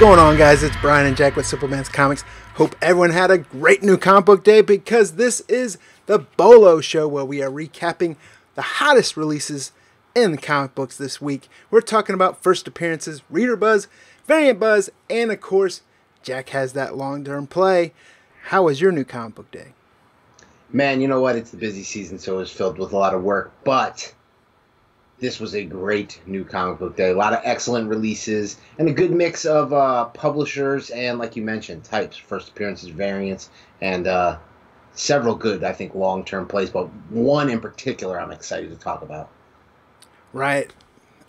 going on, guys? It's Brian and Jack with Simple Man's Comics. Hope everyone had a great new comic book day, because this is the Bolo Show, where we are recapping the hottest releases in the comic books this week. We're talking about first appearances, reader buzz, variant buzz, and of course, Jack has that long-term play. How was your new comic book day? Man, you know what? It's the busy season, so it was filled with a lot of work, but this was a great new comic book day. A lot of excellent releases and a good mix of publishers and, like you mentioned, types, first appearances, variants, and several good, I think, long-term plays. But one in particular I'm excited to talk about. Right.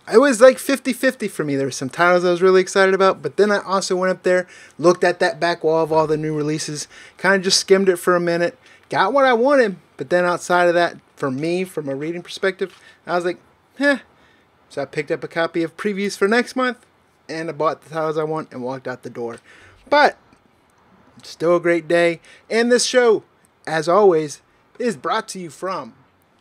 It was like 50-50 for me. There were some titles I was really excited about, but then I also went up there, looked at that back wall of all the new releases, kind of just skimmed it for a minute, got what I wanted, but then outside of that, for me, from a reading perspective, I was like, so I picked up a copy of previews for next month, and I bought the titles I want and walked out the door. But still a great day. And this show, as always, is brought to you from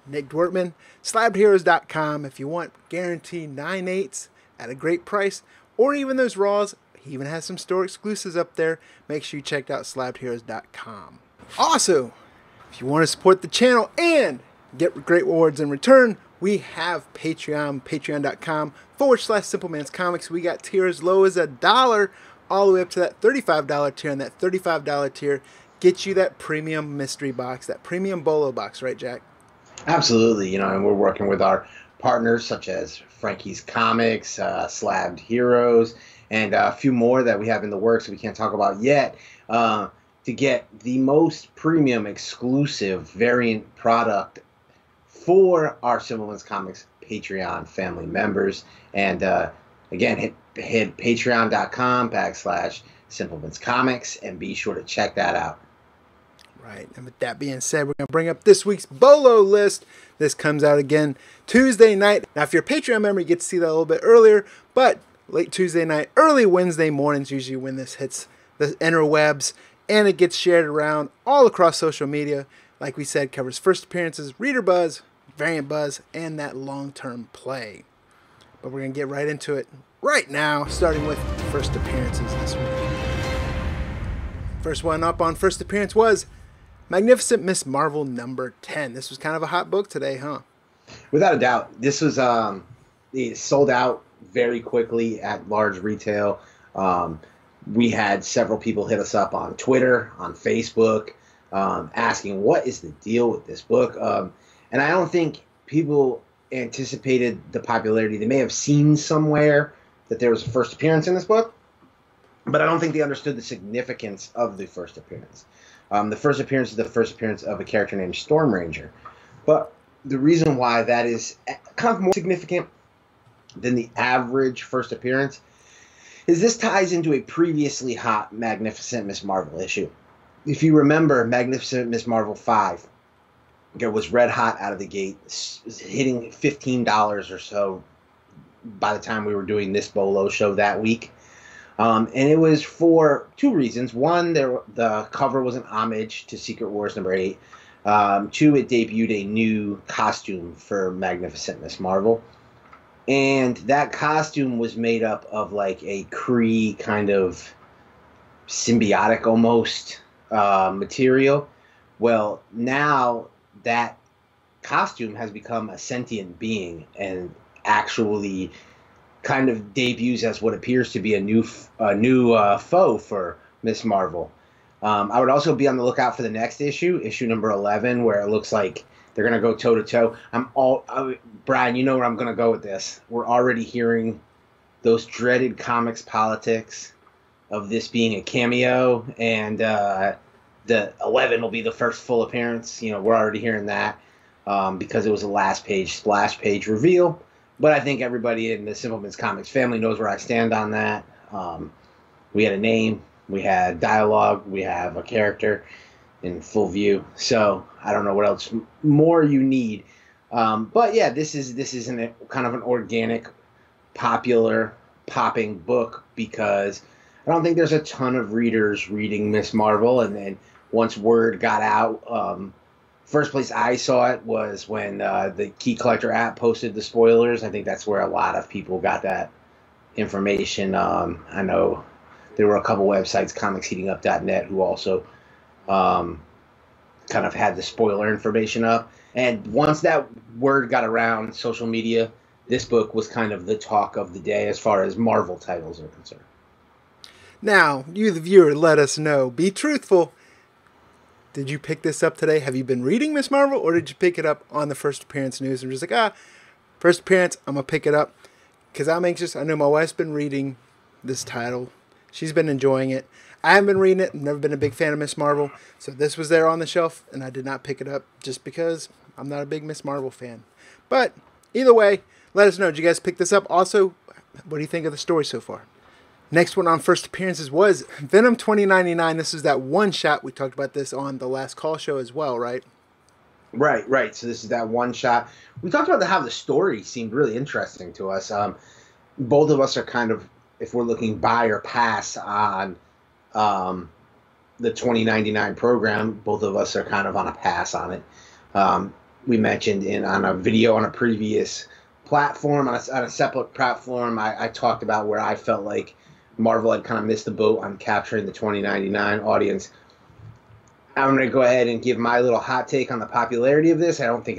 Nick Dwertman, SlabbedHeroes.com. If you want guaranteed 9/8s at a great price, or even those raws, he even has some store exclusives up there. Make sure you check out SlabbedHeroes.com. Also, if you want to support the channel and get great rewards in return, we have Patreon, patreon.com/Simple Man's Comics. We got tiers as low as $1 all the way up to that $35 tier, and that $35 tier gets you that premium mystery box, that premium Bolo box, right, Jack? Absolutely, you know, and we're working with our partners such as Frankie's Comics, Slabbed Heroes, and a few more that we have in the works that we can't talk about yet, to get the most premium exclusive variant product for our Simple Man's Comics Patreon family members. And again, hit patreon.com/Simple Man's Comics and be sure to check that out. Right, and with that being said, we're going to bring up this week's Bolo list. This comes out again Tuesday night. Now, if you're a Patreon member, you get to see that a little bit earlier, but late Tuesday night, early Wednesday mornings, usually when this hits the interwebs, and it gets shared around all across social media. Like we said, covers first appearances, reader buzz, variant buzz, and that long-term play. But we're going to get right into it right now, starting with first appearances this week. First one up on first appearance was Magnificent Miss Marvel number 10. This was kind of a hot book today, huh? Without a doubt. This was it sold out very quickly at large retail. We had several people hit us up on Twitter, on Facebook, asking what is the deal with this book. And I don't think people anticipated the popularity. They may have seen somewhere that there was a first appearance in this book, but I don't think they understood the significance of the first appearance. The first appearance is the first appearance of a character named Storm Ranger. But the reason why that is kind of more significant than the average first appearance is this ties into a previously hot Magnificent Miss Marvel issue. If you remember Magnificent Miss Marvel 5, it was red hot out of the gate, hitting $15 or so by the time we were doing this Bolo show that week. And it was for two reasons. One, the cover was an homage to Secret Wars number 8. Two, it debuted a new costume for Magnificent Miss Marvel. And that costume was made up of like a Kree kind of symbiotic almost material. Well, now that costume has become a sentient being and actually kind of debuts as what appears to be a new foe for Miss Marvel. I would also be on the lookout for the next issue, issue number 11, where it looks like they're going to go toe-to-toe. Brian, you know where I'm going to go with this. We're already hearing those dreaded comics politics of this being a cameo, and the 11 will be the first full appearance. You know, we're already hearing that because it was a last page, splash page reveal. But I think everybody in the Simple Man's Comics family knows where I stand on that. We had a name, we had dialogue, we have a character in full view. So I don't know what else more you need. But yeah, this is kind of an organic, popular, popping book because I don't think there's a ton of readers reading Miss Marvel. And then once word got out, first place I saw it was when the Key Collector app posted the spoilers. I think that's where a lot of people got that information. I know There were a couple websites, comicsheatingup.net, who also kind of had the spoiler information up. And once that word got around social media, this book was kind of the talk of the day as far as Marvel titles are concerned. Now, you, the viewer, let us know. Be truthful. Did you pick this up today? Have you been reading Miss Marvel, or did you pick it up on the first appearance news? And just like, first appearance, I'm going to pick it up because I'm anxious. I know my wife's been reading this title. She's been enjoying it. I haven't been reading it. I've never been a big fan of Miss Marvel. So this was there on the shelf, and I did not pick it up just because I'm not a big Miss Marvel fan. But either way, let us know. Did you guys pick this up? Also, what do you think of the story so far? Next one on first appearances was Venom 2099. This is that one shot. We talked about this on the Last Call show as well, right? Right, right. So this is that one shot. We talked about how the story seemed really interesting to us. Both of us are kind of, if we're looking buy or pass on the 2099 program, both of us are kind of on a pass on it. We mentioned on a video on a previous platform, on a separate platform, I talked about where I felt like Marvel had kind of missed the boat on capturing the 2099 audience. I'm going to go ahead and give my little hot take on the popularity of this. I don't think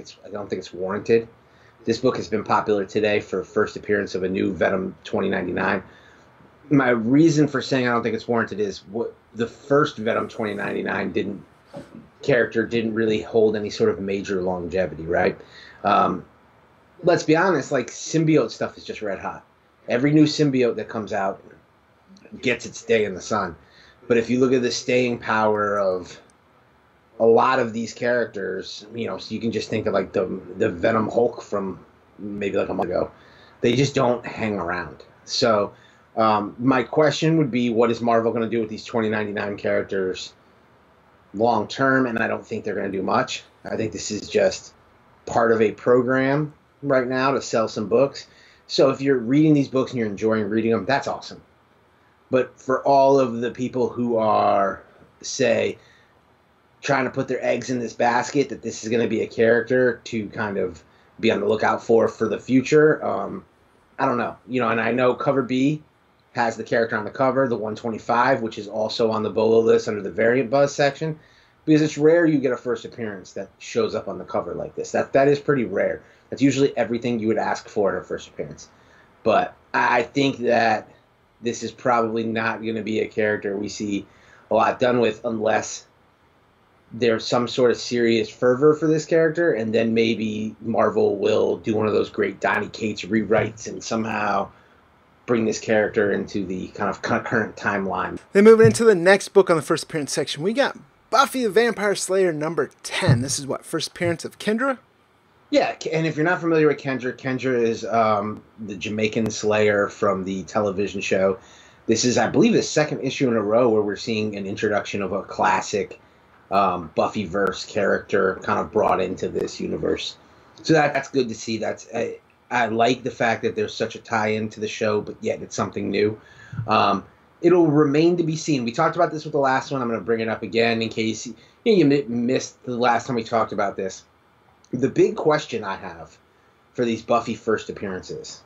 it's warranted. This book has been popular today for first appearance of a new Venom 2099. My reason for saying I don't think it's warranted is what the first Venom 2099 character didn't really hold any sort of major longevity, right? Let's be honest, like, symbiote stuff is just red hot. Every new symbiote that comes out gets its day in the sun. But if you look at the staying power of a lot of these characters, you know, so you can just think of like the Venom Hulk from maybe like a month ago. They just don't hang around. So my question would be, what is Marvel going to do with these 2099 characters long term? And I don't think they're going to do much. I think this is just part of a program right now to sell some books. So if you're reading these books and you're enjoying reading them, that's awesome. But for all of the people who are, say, trying to put their eggs in this basket, that this is going to be a character to kind of be on the lookout for the future, I don't know. You know, and I know Cover B has the character on the cover, the 125, which is also on the Bolo list under the Variant Buzz section, because it's rare you get a first appearance that shows up on the cover like this. That is pretty rare. That's usually everything you would ask for in a first appearance. But I think that this is probably not going to be a character we see a lot done with unless there's some sort of serious fervor for this character, and then maybe Marvel will do one of those great Donny Cates rewrites and somehow bring this character into the kind of current timeline. Then moving into the next book on the first appearance section, we got Buffy the Vampire Slayer number 10. This is what, first appearance of Kendra? Yeah, and if you're not familiar with Kendra, Kendra is the Jamaican Slayer from the television show. This is, I believe, the second issue in a row where we're seeing an introduction of a classic Buffyverse character kind of brought into this universe. So that's good to see. I like the fact that there's such a tie-in to the show, but yet it's something new. It'll remain to be seen. We talked about this with the last one. I'm going to bring it up again in case you missed the last time we talked about this. The big question I have for these Buffy first appearances,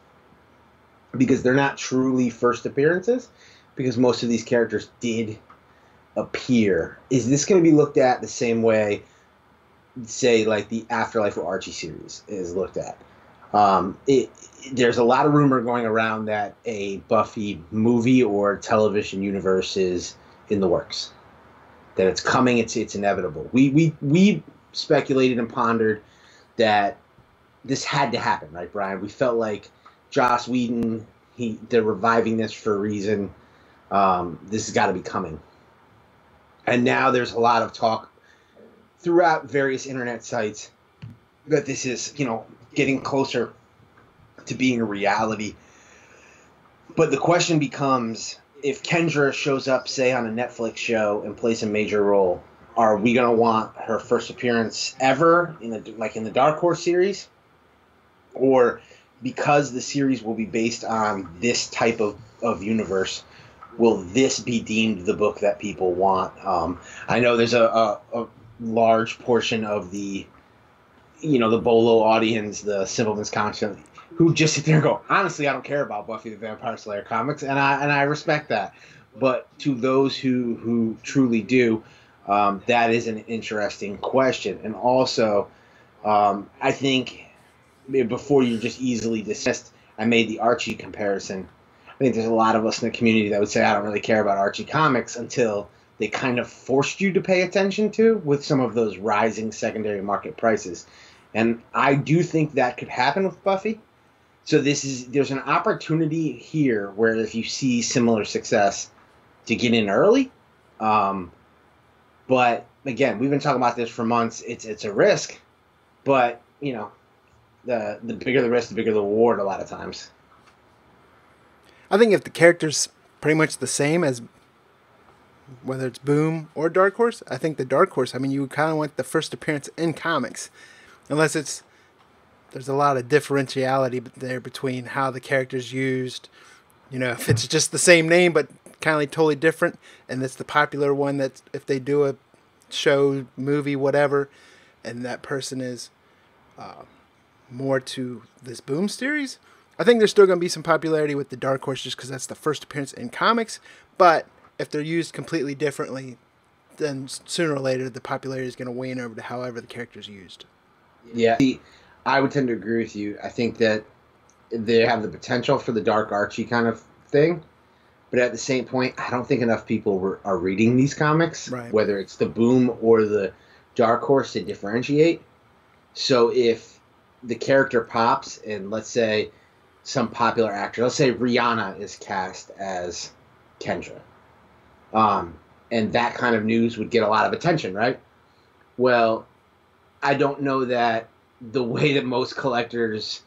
because they're not truly first appearances, because most of these characters did appear, is this going to be looked at the same way, say, like the Afterlife of Archie series is looked at? There's a lot of rumor going around that a Buffy movie or television universe is in the works, that it's coming, it's inevitable. We speculated and pondered that this had to happen, right, Brian? We felt like Joss Whedon, they're reviving this for a reason. This has got to be coming. And now there's a lot of talk throughout various internet sites that this is, getting closer to being a reality. But the question becomes, if Kendra shows up, say, on a Netflix show and plays a major role, are we going to want her first appearance ever in the Dark Horse series? Or because the series will be based on this type of universe, will this be deemed the book that people want? I know there's a large portion of the, the Bolo audience, the Simple Man's Comics, who just sit there and go, honestly, I don't care about Buffy the Vampire Slayer comics, and I respect that. But to those who truly do, that is an interesting question. And also, I think before you just easily dismissed, I made the Archie comparison. I think there's a lot of us in the community that would say, I don't really care about Archie comics until they kind of forced you to pay attention to with some of those rising secondary market prices. And I do think that could happen with Buffy. So there's an opportunity here where if you see similar success to get in early. But again, we've been talking about this for months. It's a risk, but you know, the bigger the risk, the bigger the reward a lot of times. I think if the character's pretty much the same as whether it's Boom or Dark Horse, I think the Dark Horse, I mean, you kind of want the first appearance in comics. Unless there's a lot of differentiality there between how the character's used. You know, if it's just the same name but kind of like totally different, and it's the popular one that if they do a show, movie, whatever, and that person is... more to this Boom series, I think there's still going to be some popularity with the Dark Horse just because that's the first appearance in comics. But if they're used completely differently, then sooner or later the popularity is going to wane over to however the character's used. Yeah, I would tend to agree with you. I think that they have the potential for the Dark Archie kind of thing, but at the same point, I don't think enough people are reading these comics, right, whether it's the Boom or the Dark Horse, to differentiate. So if the character pops, and let's say some popular actor, let's say Rihanna is cast as Kendra. And that kind of news would get a lot of attention, right? Well, I don't know that the way that most collectors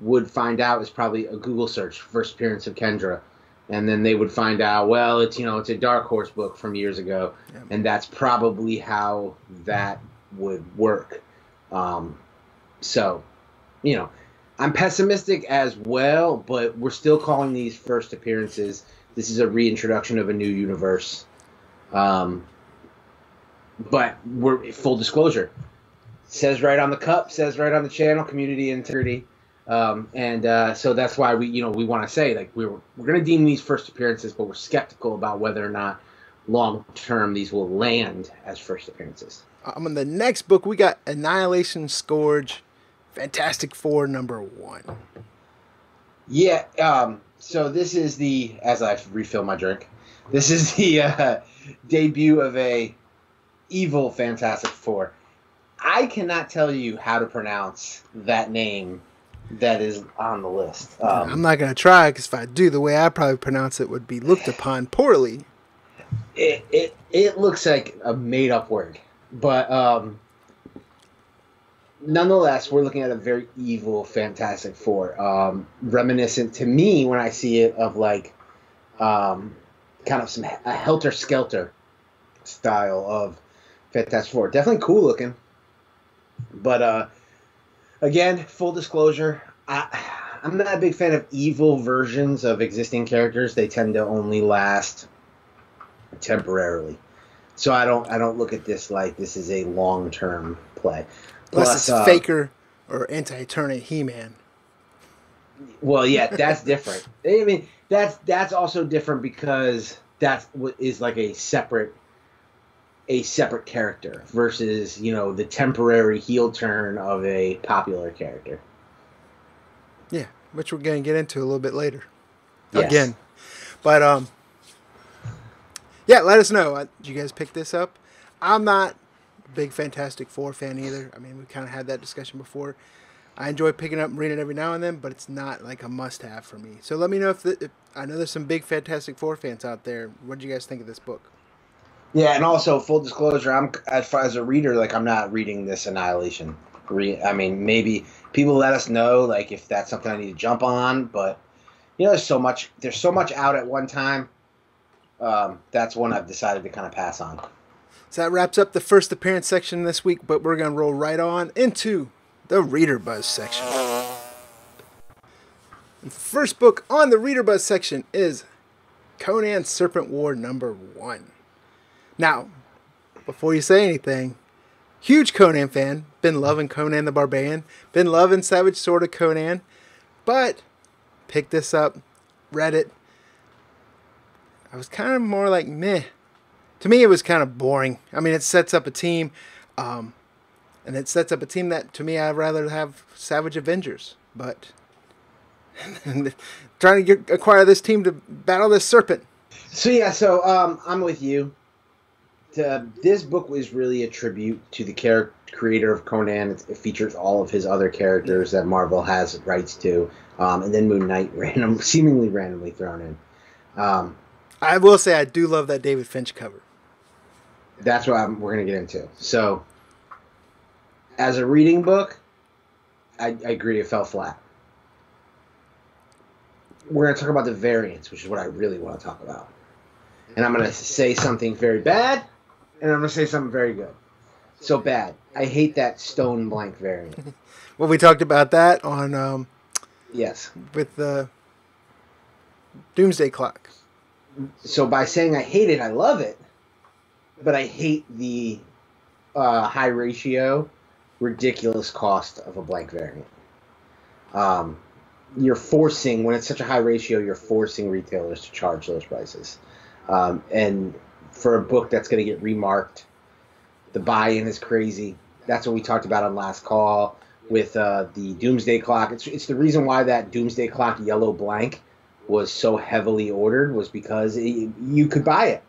would find out is probably a Google search, first appearance of Kendra. And then they would find out, well, it's a Dark Horse book from years ago. Yeah. And that's probably how that would work. So, I'm pessimistic as well, but we're still calling these first appearances. This is a reintroduction of a new universe. But we're full disclosure. Says right on the cup, says right on the channel, community integrity. So that's why we want to say, like, we're going to deem these first appearances, but we're skeptical about whether or not long term these will land as first appearances. On the next book, we got Annihilation Scourge, Fantastic Four #1. Yeah, so this is the, as I refill my drink, this is the debut of a evil Fantastic Four. I cannot tell you how to pronounce that name that is on the list. I'm not going to try, because if I do, the way I probably pronounce it would be looked upon poorly. It looks like a made-up word. But nonetheless, we're looking at a very evil Fantastic Four, reminiscent to me when I see it of like kind of a helter-skelter style of Fantastic Four. Definitely cool looking. But again, full disclosure, I'm not a big fan of evil versions of existing characters. They tend to only last temporarily. So I don't look at this like this is a long-term play. Plus it's Faker or anti-eternate He-Man. Well, yeah, that's different. I mean, that's also different because that's what is like a separate character versus, the temporary heel turn of a popular character. Yeah, which we're going to get into a little bit later. Yes. Again. But yeah, let us know. Did you guys pick this up? I'm not a big Fantastic Four fan either. I mean, we kind of had that discussion before. I enjoy picking up and reading it every now and then, but it's not like a must-have for me. So let me know if I know there's some big Fantastic Four fans out there. What did you guys think of this book? Yeah, and also, full disclosure, I'm as far as a reader, like, I'm not reading this Annihilation. I mean, maybe people let us know, like, if that's something I need to jump on. But, there's so much out at one time. That's one I've decided to kind of pass on. So that wraps up the first appearance section this week, but we're going to roll right on into the Reader Buzz section. And the first book on the Reader Buzz section is Conan Serpent War #1. Now, before you say anything, huge Conan fan, been loving Conan the Barbarian, been loving Savage Sword of Conan, but picked this up, read it. I was kind of more like meh. To me, it was kind of boring. I mean, it sets up a team, and it sets up a team that, to me, I'd rather have Savage Avengers. But trying to acquire this team to battle this serpent. So yeah, so I'm with you. This book was really a tribute to the character creator of Conan. It features all of his other characters that Marvel has rights to, and then Moon Knight, seemingly randomly thrown in. I will say I do love that David Finch cover. That's what we're going to get into. So, as a reading book, I agree it fell flat. We're going to talk about the variants, which is what I really want to talk about. And I'm going to say something very bad, and I'm going to say something very good. So bad. I hate that stone blank variant. Well, we talked about that on... yes. With the Doomsday Clock. So by saying I hate it, I love it, but I hate the high ratio, ridiculous cost of a blank variant. You're forcing, when it's such a high ratio, you're forcing retailers to charge those prices. And for a book that's going to get remarked, the buy-in is crazy. That's what we talked about on Last Call with the Doomsday Clock. It's the reason why that Doomsday Clock yellow blank was so heavily ordered, was because you could buy it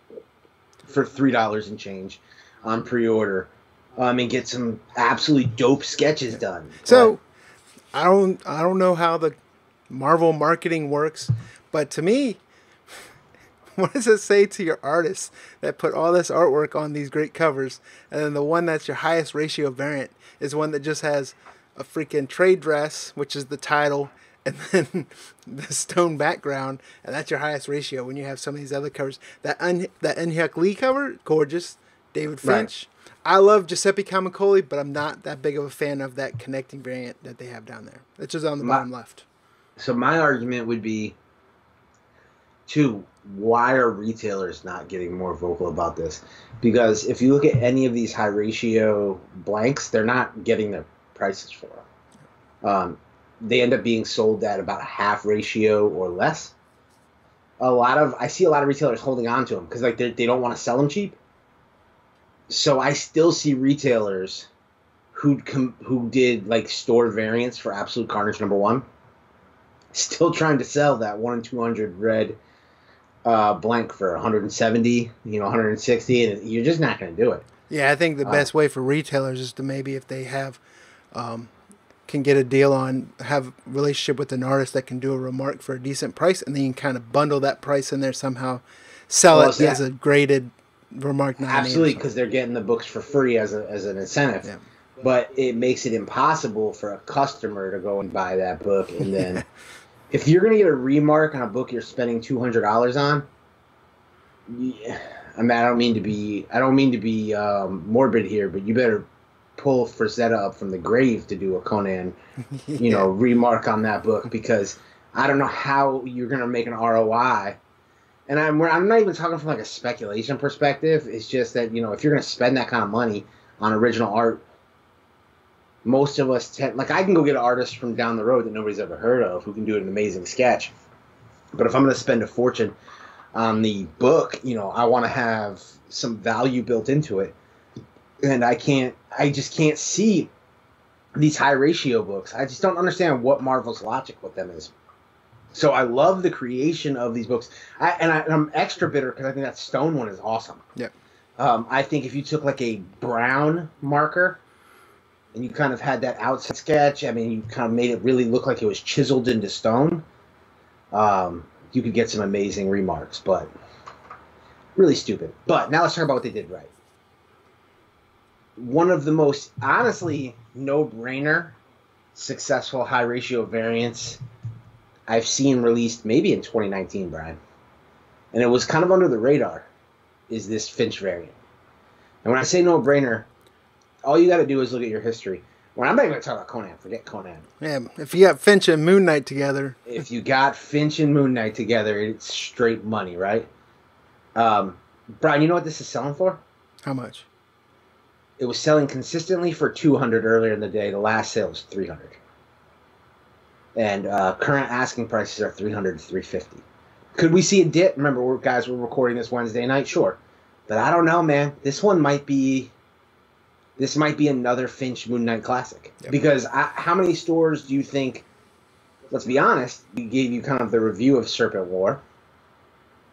for $3 and change on pre-order and get some absolutely dope sketches done. So I don't know how the Marvel marketing works, but to me, what does it say to your artists that put all this artwork on these great covers, and then the one that's your highest ratio variant is one that just has a freaking trade dress, which is the title, and then the stone background, and that's your highest ratio when you have some of these other covers. That Enyuk Lee cover, gorgeous. David Finch. Right. I love Giuseppe Camicoli, but I'm not that big of a fan of that connecting variant that they have down there. It's just on the bottom left. So my argument would be, two, why are retailers not getting more vocal about this? Because if you look at any of these high ratio blanks, they're not getting their prices for them. They end up being sold at about a half ratio or less. I see a lot of retailers holding on to them because like they don't want to sell them cheap. So I still see retailers who did like store variants for Absolute Carnage #1, still trying to sell that 1 in 200 red blank for 170, you know, 160, and you're just not going to do it. Yeah, I think the best way for retailers is to maybe if they have. Can get a deal on, have a relationship with an artist that can do a remark for a decent price, and then you can kind of bundle that price in there somehow, sell it as a graded remark. Absolutely, because they're getting the books for free as an incentive. Yeah. But it makes it impossible for a customer to go and buy that book. And then if you're going to get a remark on a book you're spending $200 on, I mean, I don't mean to be morbid here, but you better pull Frazetta up from the grave to do a Conan, you know, remark on that book, because I don't know how you're going to make an ROI. And I'm not even talking from like a speculation perspective. It's just that, you know, if you're going to spend that kind of money on original art, most of us tend, like I can go get an artist from down the road that nobody's ever heard of who can do an amazing sketch. But if I'm going to spend a fortune on the book, you know, I want to have some value built into it. And I just can't see these high ratio books. I just don't understand what Marvel's logic with them is. So I love the creation of these books. And I'm extra bitter because I think that stone one is awesome. Yeah. I think if you took like a brown marker and you kind of had that outside sketch, I mean, you kind of made it really look like it was chiseled into stone, you could get some amazing remarks, but really stupid. But now let's talk about what they did right. One of the most, honestly, no-brainer successful high-ratio variants I've seen released maybe in 2019, Brian. And it was kind of under the radar, is this Finch variant. And when I say no-brainer, all you got to do is look at your history. Well, I'm not even going to talk about Conan. Forget Conan. Yeah, if you got Finch and Moon Knight together. If you got Finch and Moon Knight together, it's straight money, right? Brian, you know what this is selling for? How much? It was selling consistently for $200 earlier in the day. The last sale was $300. And current asking prices are $300 to $350. Could we see a dip? Remember, we're recording this Wednesday night, sure. But I don't know, man. This might be another Finch Moon Knight classic. Yep. Because how many stores do you think, let's be honest, we gave you kind of the review of Serpent War.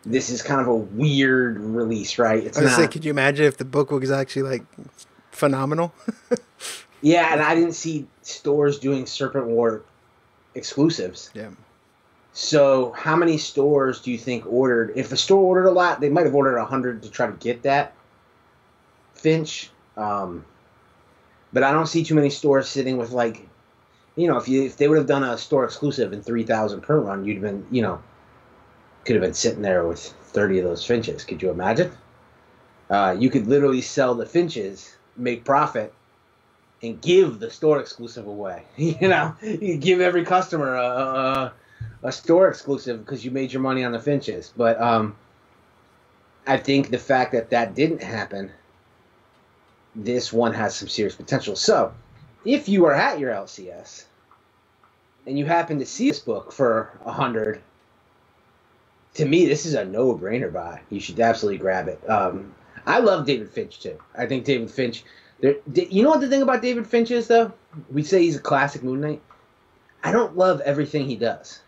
This is kind of a weird release, right? It's I was gonna say, could you imagine if the book was actually, like, phenomenal? Yeah, and I didn't see stores doing Serpent War exclusives. Yeah. So how many stores do you think ordered? If a store ordered a lot, they might have ordered 100 to try to get that Finch. But I don't see too many stores sitting with, like, you know, if they would have done a store exclusive and 3,000 per run, you'd have been, you know, could have been sitting there with 30 of those Finches. Could you imagine? You could literally sell the Finches, make profit, and give the store exclusive away. You know, you give every customer a store exclusive because you made your money on the Finches. But I think the fact that that didn't happen, this one has some serious potential. So if you are at your LCS and you happen to see this book for 100, to me, this is a no-brainer buy. You should absolutely grab it. I love David Finch, too. I think David Finch... You know what the thing about David Finch is, though? We say he's a classic Moon Knight. I don't love everything he does.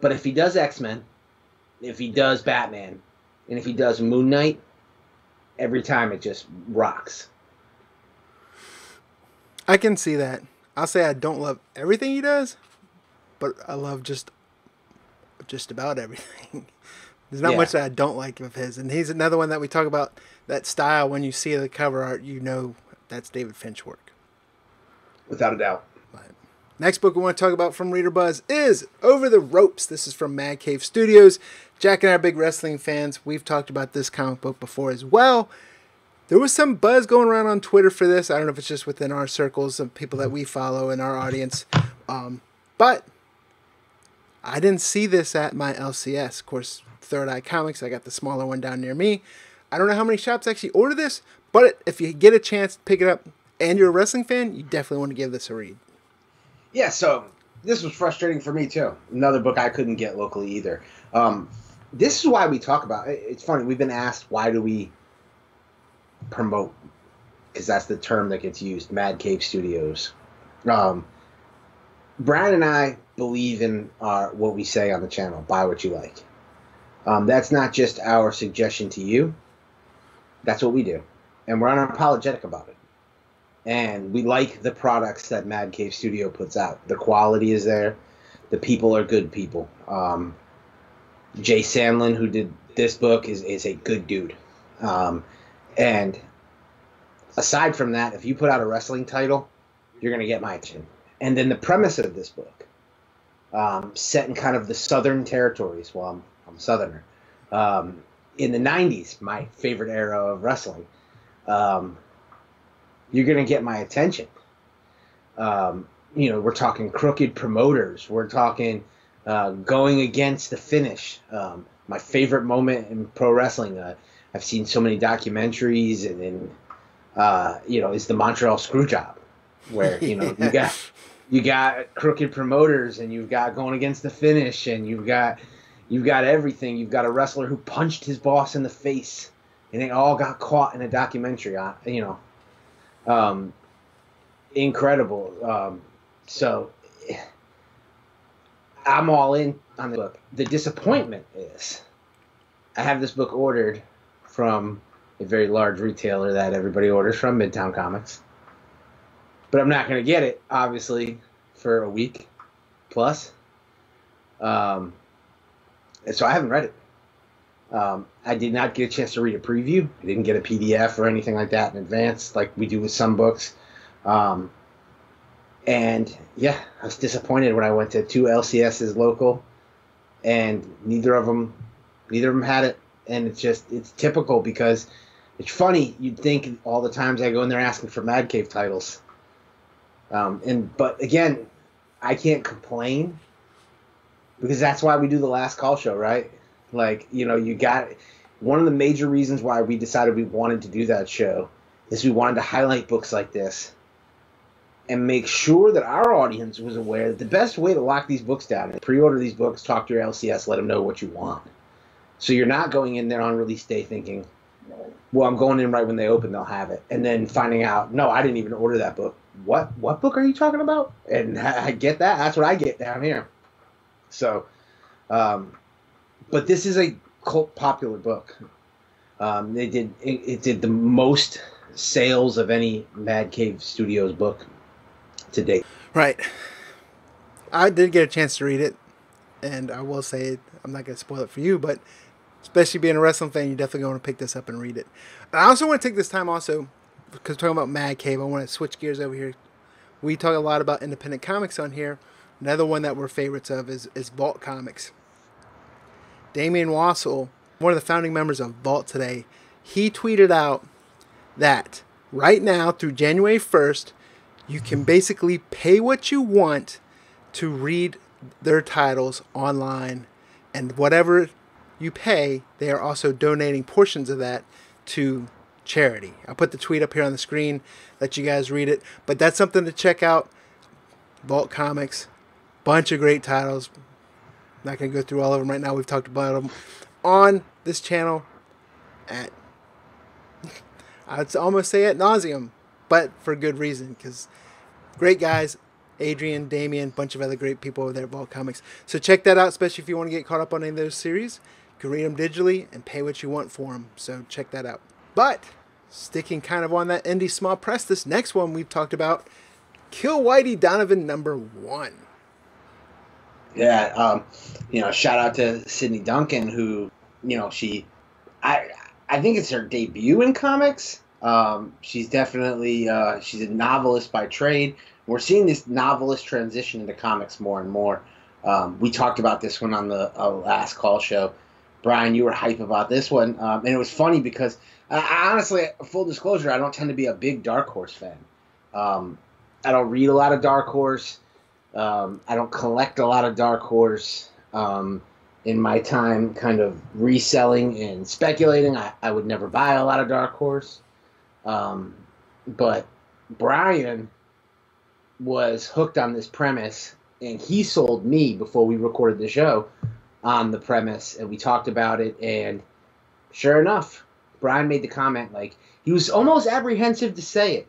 But if he does X-Men, if he does Batman, and if he does Moon Knight, every time it just rocks. I can see that. I'll say I don't love everything he does, but I love just about everything. There's not much that I don't like of his. And he's another one that we talk about, that style. When you see the cover art, you know that's David Finch work. Without a doubt. But next book we want to talk about from Reader Buzz is Over the Ropes. This is from Mad Cave Studios. Jack and I are big wrestling fans. We've talked about this comic book before as well. There was some buzz going around on Twitter for this. I don't know if it's just within our circles of people that we follow in our audience. But I didn't see this at my LCS. Of course, Third Eye Comics, I got the smaller one down near me. I don't know how many shops actually order this, but if you get a chance to pick it up and you're a wrestling fan, you definitely want to give this a read. Yeah, so this was frustrating for me, too. Another book I couldn't get locally either. This is why we talk about it. It's funny. We've been asked, why do we promote? Because that's the term that gets used, Mad Cave Studios. Brian and I believe in what we say on the channel, buy what you like. That's not just our suggestion to you. That's what we do. And we're unapologetic about it. And we like the products that Mad Cave Studio puts out. The quality is there. The people are good people. Jay Sandlin, who did this book, is a good dude. And aside from that, if you put out a wrestling title, you're going to get my attention. And then the premise of this book, set in kind of the Southern territories, well, I'm a Southerner, in the 90s, my favorite era of wrestling, you're going to get my attention. You know, we're talking crooked promoters. We're talking going against the finish. My favorite moment in pro wrestling, I've seen so many documentaries, and you know, is the Montreal Screwjob, where, you know, you got crooked promoters, and you've got going against the finish, and you've got everything. You've got a wrestler who punched his boss in the face, and they all got caught in a documentary. You know, incredible. So I'm all in on the book. The disappointment is, I have this book ordered from a very large retailer that everybody orders from, Midtown Comics. But I'm not going to get it, obviously, for a week plus. And so I haven't read it. I did not get a chance to read a preview. I didn't get a PDF or anything like that in advance, like we do with some books. And, yeah, I was disappointed when I went to two LCSs local, and neither of them had it. And it's typical, because it's funny. You'd think all the times I go in there asking for Mad Cave titles. But again, I can't complain, because that's why we do the Last Call show, right? Like, you know, one of the major reasons why we decided we wanted to do that show is we wanted to highlight books like this and make sure that our audience was aware that the best way to lock these books down is pre-order these books, talk to your LCS, let them know what you want. So you're not going in there on release day thinking, well, I'm going in right when they open, they'll have it. And then finding out, no, I didn't even order that book. What book are you talking about? And I get that. That's what I get down here. So, but this is a cult popular book. It did the most sales of any Mad Cave Studios book to date. Right. I did get a chance to read it, and I will say, I'm not going to spoil it for you, but especially being a wrestling fan, you're definitely going to pick this up and read it. And I also want to take this time also, because we're talking about Mad Cave, I want to switch gears over here. We talk a lot about independent comics on here. Another one that we're favorites of is Vault Comics. Damien Wassell, one of the founding members of Vault today, he tweeted out that right now through January 1st, you can basically pay what you want to read their titles online, and whatever you pay, they are also donating portions of that to charity. I put the tweet up here on the screen, let you guys read it, but that's something to check out. Vault Comics, bunch of great titles. Not going to go through all of them right now. We've talked about them on this channel at, I'd almost say ad nauseum, but for good reason, because great guys, Adrian, Damien, bunch of other great people over there at Vault Comics. So check that out, especially if you want to get caught up on any of those series. You can read them digitally and pay what you want for them, so check that out. But sticking kind of on that indie small press, this next one we've talked about, Kill Whitey Donovan #1. Yeah, you know, shout out to Sydney Duncan, who, you know, I think it's her debut in comics. She's definitely, she's a novelist by trade. We're seeing this novelist transition into comics more and more. We talked about this one on the last call show. Brian, you were hype about this one. And it was funny because, honestly, full disclosure, I don't tend to be a big Dark Horse fan. I don't read a lot of Dark Horse. I don't collect a lot of Dark Horse. In my time kind of reselling and speculating, I would never buy a lot of Dark Horse. But Brian was hooked on this premise, and he sold me before we recorded the show on the premise, and we talked about it, and sure enough, Brian made the comment, like, he was almost apprehensive to say it,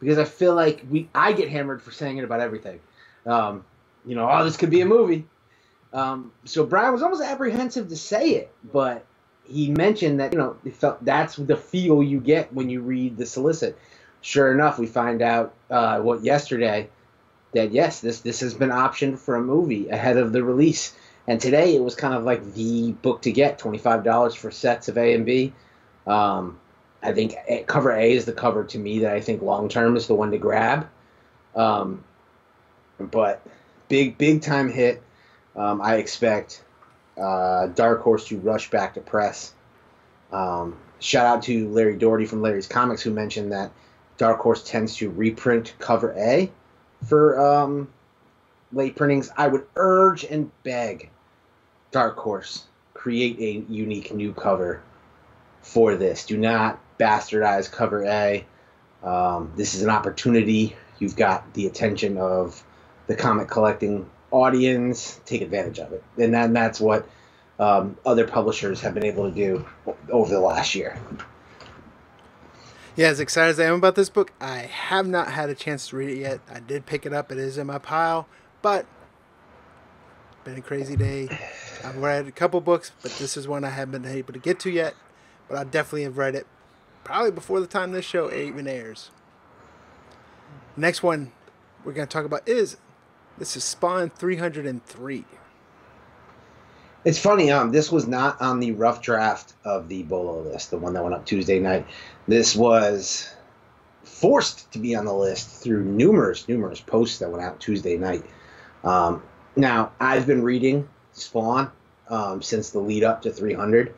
because I feel like I get hammered for saying it about everything. You know, oh, this could be a movie. So Brian was almost apprehensive to say it, but he mentioned that, you know, it felt, that's the feel you get when you read the solicit. Sure enough, we find out yesterday that, yes, this has been optioned for a movie ahead of the release. And today it was kind of like the book to get, $25 for sets of A and B. I think cover A is the cover to me that I think long-term is the one to grab. But big time hit. I expect Dark Horse to rush back to press. Shout out to Larry Doherty from Larry's Comics, who mentioned that Dark Horse tends to reprint cover A for late printings. I would urge and beg Dark Horse, create a unique new cover for this. Do not bastardize cover A. This is an opportunity. You've got the attention of the comic collecting audience. Take advantage of it. And that's what other publishers have been able to do over the last year. Yeah, as excited as I am about this book, I have not had a chance to read it yet. I did pick it up. It is in my pile, but been a crazy day. I've read a couple books, but this is one I haven't been able to get to yet, but I definitely have read it probably before the time this show even airs. Next one we're going to talk about is Spawn 303. It's funny, this was not on the rough draft of the Bolo list, the one that went up Tuesday night. This was forced to be on the list through numerous posts that went out Tuesday night. Now, I've been reading Spawn since the lead up to 300,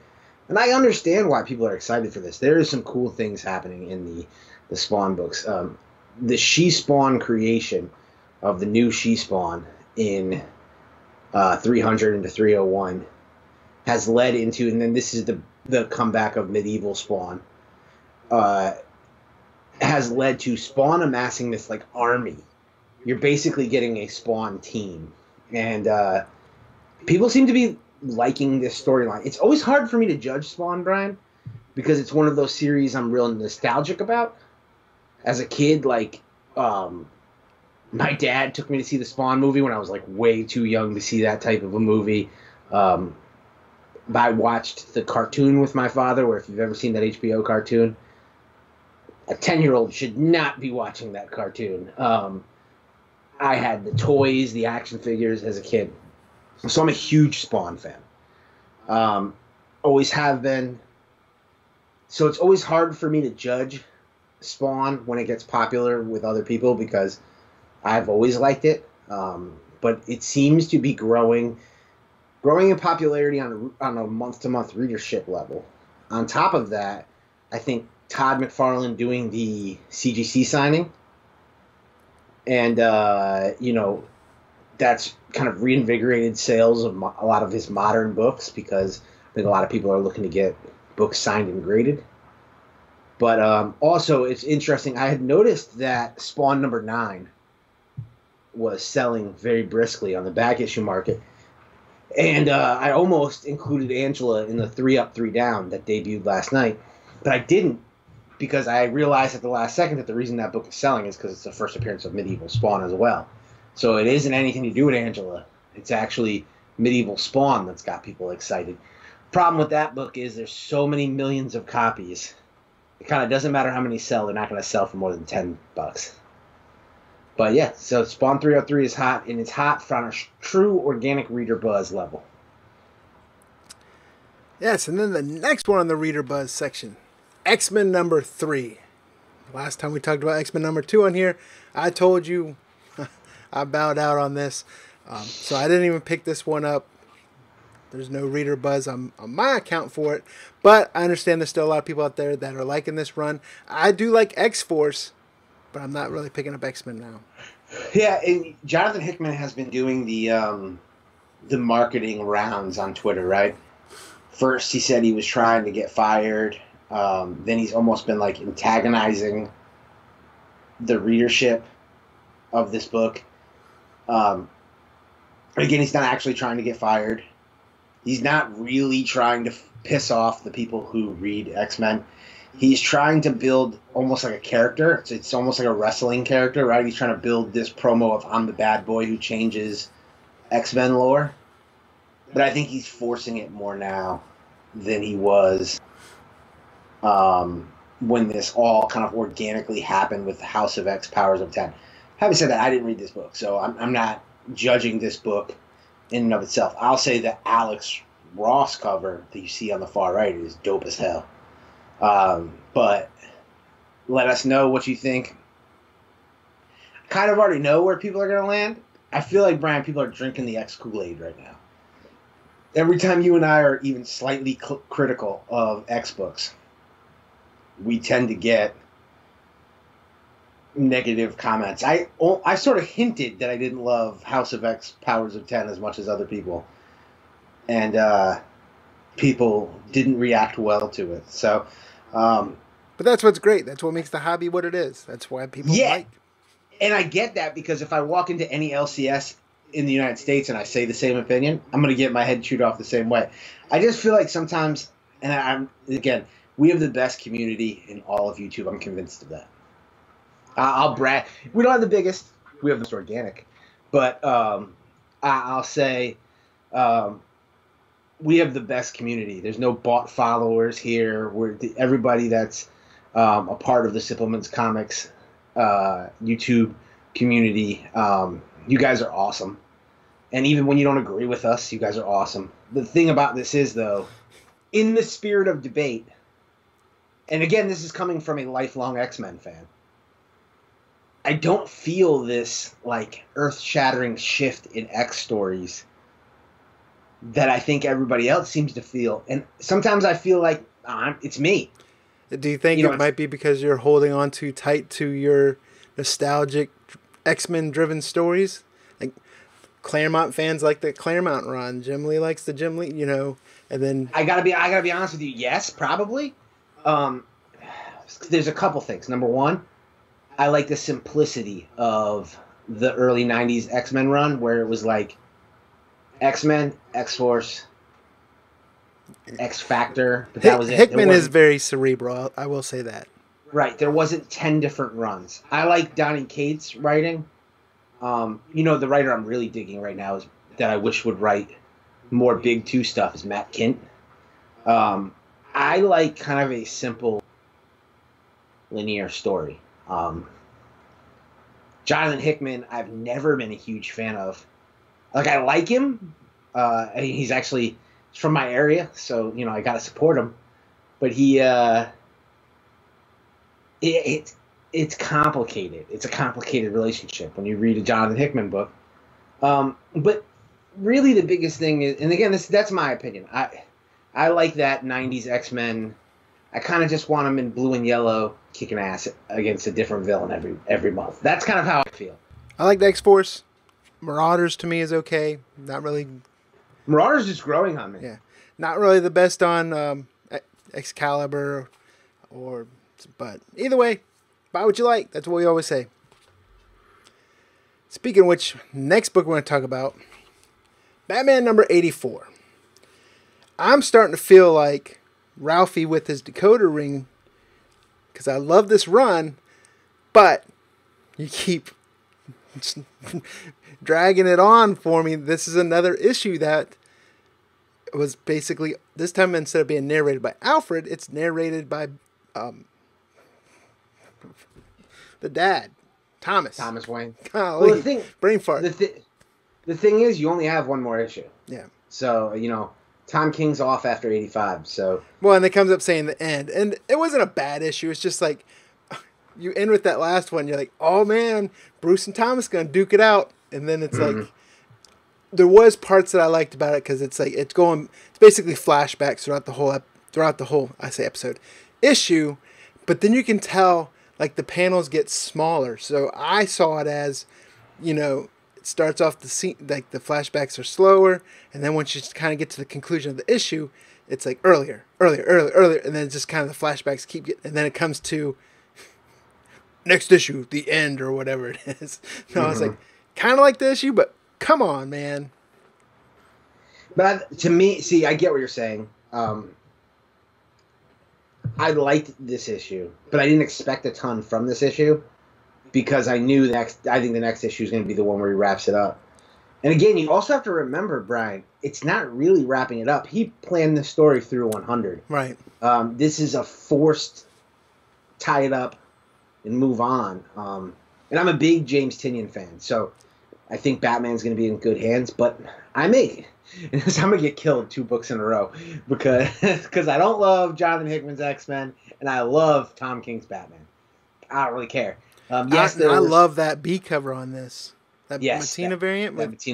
and I understand why people are excited for this. There is some cool things happening in the Spawn books. The She-Spawn creation of the new She-Spawn in 300 into 301 has led into, and then this is the comeback of Medieval Spawn. has led to Spawn amassing this, like, army. You're basically getting a Spawn team. And people seem to be liking this storyline. It's always hard for me to judge Spawn, Brian, because it's one of those series I'm real nostalgic about. As a kid, like, my dad took me to see the Spawn movie when I was, like, way too young to see that type of a movie. I watched the cartoon with my father, where if you've ever seen that HBO cartoon, a 10-year-old should not be watching that cartoon. I had the toys, the action figures as a kid. So I'm a huge Spawn fan. Always have been. So it's always hard for me to judge Spawn when it gets popular with other people because I've always liked it. But it seems to be growing in popularity on a month-to-month readership level. On top of that, I think Todd McFarlane doing the CGC signing, and you know, that's kind of reinvigorated sales of a lot of his modern books because I think a lot of people are looking to get books signed and graded. But also, it's interesting. I had noticed that Spawn number 9 was selling very briskly on the back issue market. And I almost included Angela in the 3 Up, 3 Down that debuted last night. But I didn't because I realized at the last second that the reason that book is selling is because it's the first appearance of Medieval Spawn as well. So it isn't anything to do with Angela. It's actually Medieval Spawn that's got people excited. Problem with that book is there's so many millions of copies. It kind of doesn't matter how many sell. They're not going to sell for more than $10. But yeah, so Spawn 303 is hot, and it's hot from a true organic reader buzz level. Yes, and then the next one on the reader buzz section, X-Men number 3. Last time we talked about X-Men number 2 on here, I told you I bowed out on this, so I didn't even pick this one up. There's no reader buzz on my account for it, but I understand there's still a lot of people out there that are liking this run. I do like X-Force, but I'm not really picking up X-Men now. Yeah, and Jonathan Hickman has been doing the marketing rounds on Twitter, right? First, he said he was trying to get fired. Then he's almost been, like, antagonizing the readership of this book. Again, he's not actually trying to get fired. He's not really trying to piss off the people who read X-Men. He's trying to build almost like a character. It's almost like a wrestling character, right? He's trying to build this promo of I'm the bad boy who changes X-Men lore. But I think he's forcing it more now than he was when this all kind of organically happened with House of X, Powers of 10. Having said that, I didn't read this book, so I'm not judging this book in and of itself. I'll say the Alex Ross cover that you see on the far right is dope as hell. But let us know what you think. I kind of already know where people are going to land. I feel like, Brian, people are drinking the X Kool-Aid right now. Every time you and I are even slightly critical of X books, we tend to get negative comments. I sort of hinted that I didn't love House of X, Powers of 10 as much as other people. And people didn't react well to it. So, but that's what's great. That's what makes the hobby what it is. That's why people like. And I get that because if I walk into any LCS in the United States and I say the same opinion, I'm going to get my head chewed off the same way. I just feel like sometimes, and again, we have the best community in all of YouTube. I'm convinced of that. I'll brag. We don't have the biggest. We have the most organic. But I'll say we have the best community. There's no bot followers here. Everybody that's a part of the Simple Man's Comics YouTube community, you guys are awesome. And even when you don't agree with us, you guys are awesome. The thing about this is, though, in the spirit of debate, and again, this is coming from a lifelong X-Men fan, I don't feel this, like, earth-shattering shift in X stories that I think everybody else seems to feel. And sometimes I feel like it's me. Do you think it might be because you're holding on too tight to your nostalgic X-Men-driven stories? Like, Claremont fans like the Claremont run. Jim Lee likes the Jim Lee, you know, and then... I gotta be honest with you. Yes, probably. there's a couple things. Number one, I like the simplicity of the early 90s X-Men run where it was like X-Men, X-Force, X-Factor, but that was it. Hickman is very cerebral, I will say that. Right, there wasn't 10 different runs. I like Donny Cates' writing. You know, the writer I'm really digging right now is that I wish would write more Big Two stuff is Matt Kint. I like kind of a simple linear story. Jonathan Hickman, I've never been a huge fan of. Like, I like him. He's actually from my area, so, you know, I got to support him. But he, it's complicated. It's a complicated relationship when you read a Jonathan Hickman book. But really the biggest thing is, and again, that's my opinion. I like that 90s X-Men. I kind of just want them in blue and yellow kicking ass against a different villain every month. That's kind of how I feel. I like the X-Force. Marauders to me is okay. Not really. Marauders is growing on me. Yeah. Not really the best on Excalibur or... But either way, buy what you like. That's what we always say. Speaking of which, next book we're going to talk about, Batman number 84. I'm starting to feel like Ralphie with his decoder ring, because I love this run, but you keep dragging it on for me. This is another issue that was basically, this time instead of being narrated by Alfred, it's narrated by the dad, Thomas Wayne. Golly, well, brain fart. The thing is, you only have one more issue. Yeah. So, you know, Tom King's off after 85, so... Well, and it comes up saying the end. And it wasn't a bad issue. It's just like, you end with that last one, you're like, oh, man, Bruce and Thomas going to duke it out. And then it's like, there was parts that I liked about it, because it's like, it's basically flashbacks throughout the whole issue. But then you can tell, like, the panels get smaller. So I saw it as, you know... starts off the scene, like the flashbacks are slower, and then once you kind of get to the conclusion of the issue, it's like earlier, and then just kind of the flashbacks keep getting, and then it comes to next issue, the end, or whatever it is. No, I was like, kind of like the issue, but come on, man. But to me, see, I get what you're saying. I liked this issue, but I didn't expect a ton from this issue. Because I knew I think the next issue is going to be the one where he wraps it up. And again, you also have to remember, Brian, it's not really wrapping it up. He planned the story through 100. Right. This is a forced tie it up and move on. And I'm a big James Tynion fan, so I think Batman's going to be in good hands. But I may, so I'm going to get killed 2 books in a row because I don't love Jonathan Hickman's X-Men and I love Tom King's Batman. I don't really care. Yes, I love that B cover on this. That Matina variant. Right.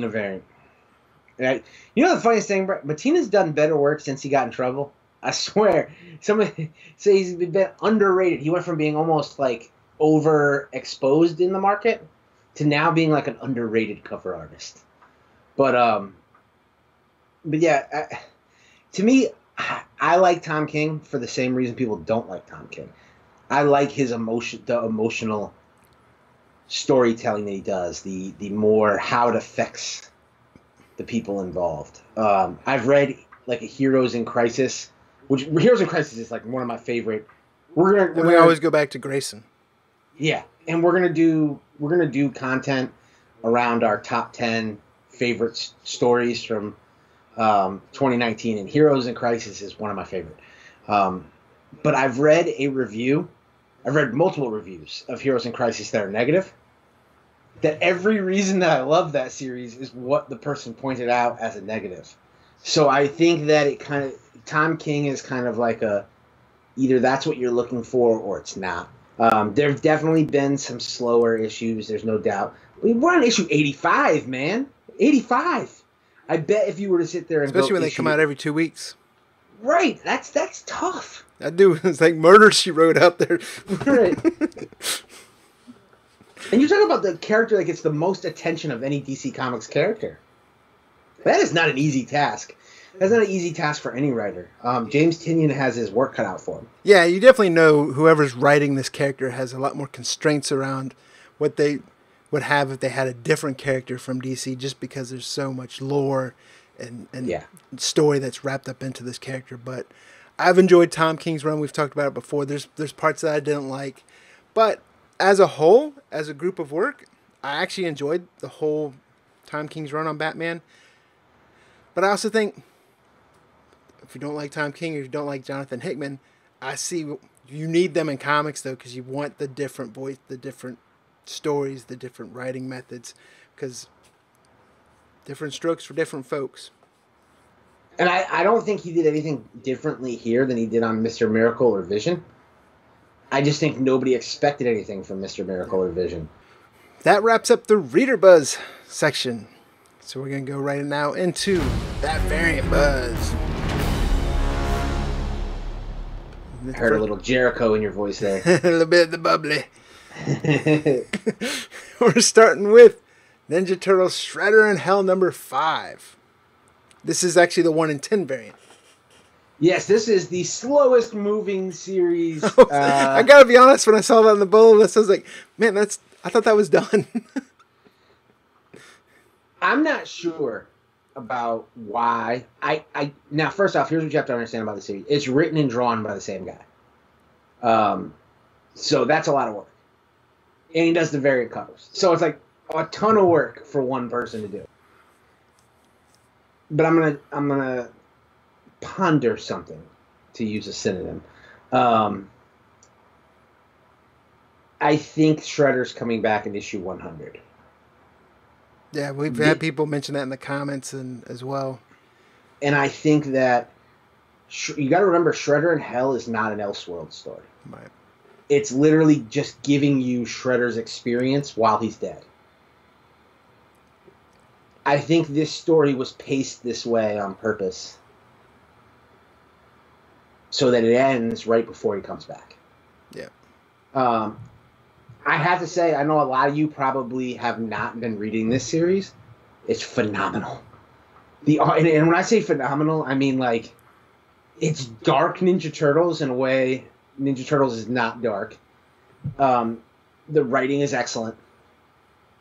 You know the funniest thing, bro? Matina's done better work since he got in trouble. I swear. Somebody say he's been underrated. He went from being almost like overexposed in the market to now being like an underrated cover artist. But yeah, to me, I like Tom King for the same reason people don't like Tom King. I like his emotional storytelling that he does, the more how it affects the people involved. I've read like a Heroes in Crisis, which Heroes in Crisis is like one of my favorite. We always go back to Grayson. Yeah, and we're gonna do content around our top 10 favorite stories from 2019, and Heroes in Crisis is one of my favorite. But I've read multiple reviews of Heroes in Crisis that are negative. That every reason that I love that series is what the person pointed out as a negative. So I think that Tom King is kind of like either that's what you're looking for or it's not. There have definitely been some slower issues, there's no doubt. We're on issue 85, man. 85. I bet if you were to sit there and especially when they come out every 2 weeks. Right, that's tough. That dude was like Murder, She Wrote out there. Right. And you talk about the character that gets the most attention of any DC Comics character. That is not an easy task. that's not an easy task for any writer. James Tynion has his work cut out for him. Yeah, you definitely know whoever's writing this character has a lot more constraints around what they would have if they had a different character from DC, just because there's so much lore and story that's wrapped up into this character. But I've enjoyed Tom King's run. We've talked about it before. There's parts that I didn't like. But as a whole, as a group of work, I actually enjoyed the whole Tom King's run on Batman. But I also think if you don't like Tom King or you don't like Jonathan Hickman, I see you need them in comics, though, because you want the different voice, the different stories, the different writing methods, because different strokes for different folks. And I don't think he did anything differently here than he did on Mr. Miracle or Vision. I just think nobody expected anything from Mr. Miracle or Vision. That wraps up the Reader Buzz section. So we're going to go right now into that Variant Buzz. I heard a little Jericho in your voice there. A little bit of the bubbly. We're starting with Ninja Turtles Shredder in Hell number 5. This is actually the 1 in 10 variant. Yes, this is the slowest moving series. I gotta be honest, when I saw that in the bullet list, I was like, man, that's, I thought that was done. I'm not sure about why. I now, first off, here's what you have to understand about the series. It's written and drawn by the same guy. So that's a lot of work. And he does the variant covers. So it's like a ton of work for one person to do. But I'm gonna ponder something, to use a synonym. I think Shredder's coming back in issue 100. Yeah, we've had people mention that in the comments and as well. And I think that you got to remember, Shredder in Hell is not an Elseworld story. Right. It's literally just giving you Shredder's experience while he's dead. I think this story was paced this way on purpose so that it ends right before he comes back. Yeah. I have to say, I know a lot of you probably have not been reading this series. It's phenomenal. And when I say phenomenal, I mean, like, it's dark Ninja Turtles in a way Ninja Turtles is not dark. The writing is excellent.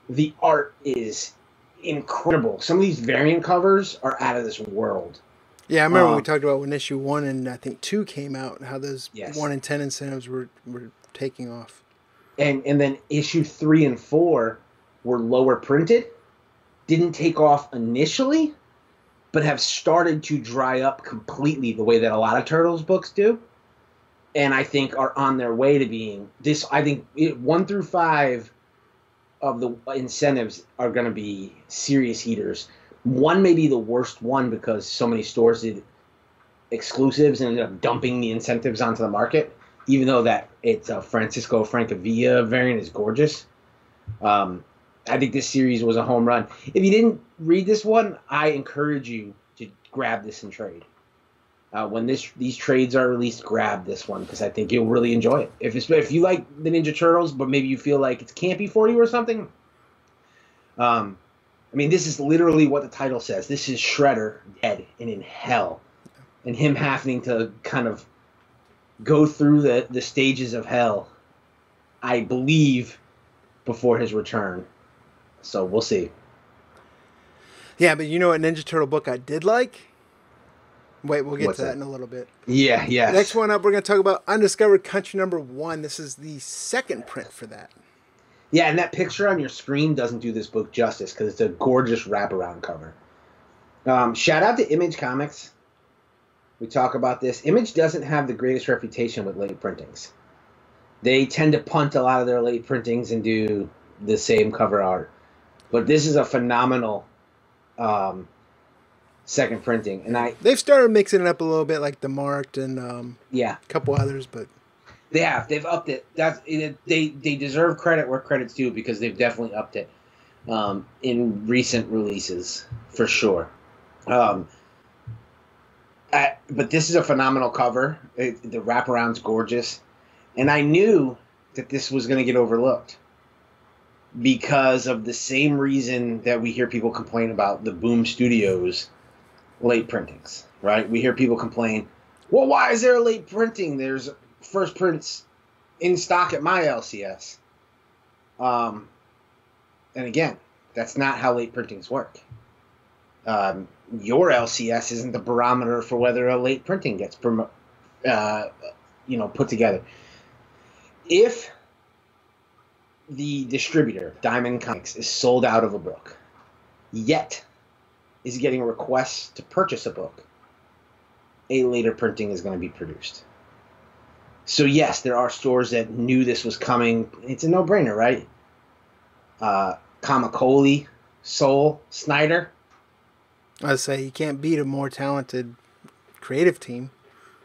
The art is incredible. Some of these variant covers are out of this world. Yeah, I remember we talked about when issue 1 and I think 2 came out, and how those 1 in 10 incentives were taking off. And then issue 3 and 4 were lower printed, didn't take off initially, but have started to dry up completely the way that a lot of Turtles books do, and I think are on their way to being this. I think 1 through 5 of the incentives are going to be serious heaters. 1 may be the worst one because so many stores did exclusives and ended up dumping the incentives onto the market, even though that it's a Francisco Francavilla variant is gorgeous. I think this series was a home run. If you didn't read this one, I encourage you to grab this and trade. When these trades are released, grab this one, because I think you'll really enjoy it. If you like the Ninja Turtles, but maybe you feel like it's campy for you or something. I mean, this is literally what the title says. This is Shredder dead and in hell, and him having to kind of go through the stages of hell, I believe, before his return. So we'll see. Yeah, but you know what Ninja Turtle book I did like? Wait, we'll get to that in a little bit. Yeah, yeah. Next one up, we're going to talk about Undiscovered Country number 1. This is the second print for that. Yeah, and that picture on your screen doesn't do this book justice, because it's a gorgeous wraparound cover. Shout out to Image Comics. We talk about this. Image doesn't have the greatest reputation with late printings. They tend to punt a lot of their late printings and do the same cover art. But this is a phenomenal second printing, and they've started mixing it up a little bit, like the Marked and a couple others, but they've upped it. They deserve credit where credit's due, because they've definitely upped it in recent releases for sure. But this is a phenomenal cover. The wraparound's gorgeous, and I knew that this was going to get overlooked, because of the same reason that we hear people complain about the Boom Studios late printings, right? We hear people complain, well, why is there a late printing? There's first prints in stock at my LCS. And again, that's not how late printings work. Your LCS isn't the barometer for whether a late printing gets put together. If the distributor, Diamond Comics, is sold out of a book, yet is getting requests to purchase a book, a later printing is going to be produced. So yes, there are stores that knew this was coming. It's a no-brainer, right? Kamikoli, Soul, Snyder. I say you can't beat a more talented creative team.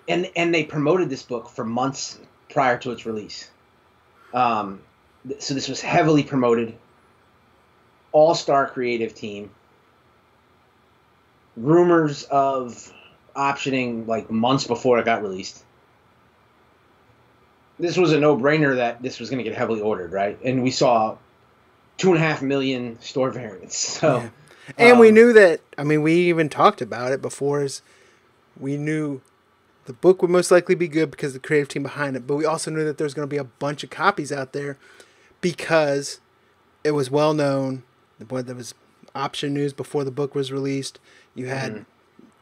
And they promoted this book for months prior to its release. So this was heavily promoted. All-star creative team. Rumors of optioning like months before it got released. This was a no-brainer that this was going to get heavily ordered, right? And we saw 2.5 million store variants. So, yeah. And we knew that, I mean, we even talked about it before, is we knew the book would most likely be good because of the creative team behind it, but we also knew that there was going to be a bunch of copies out there because it was well known. There was option news before the book was released. You had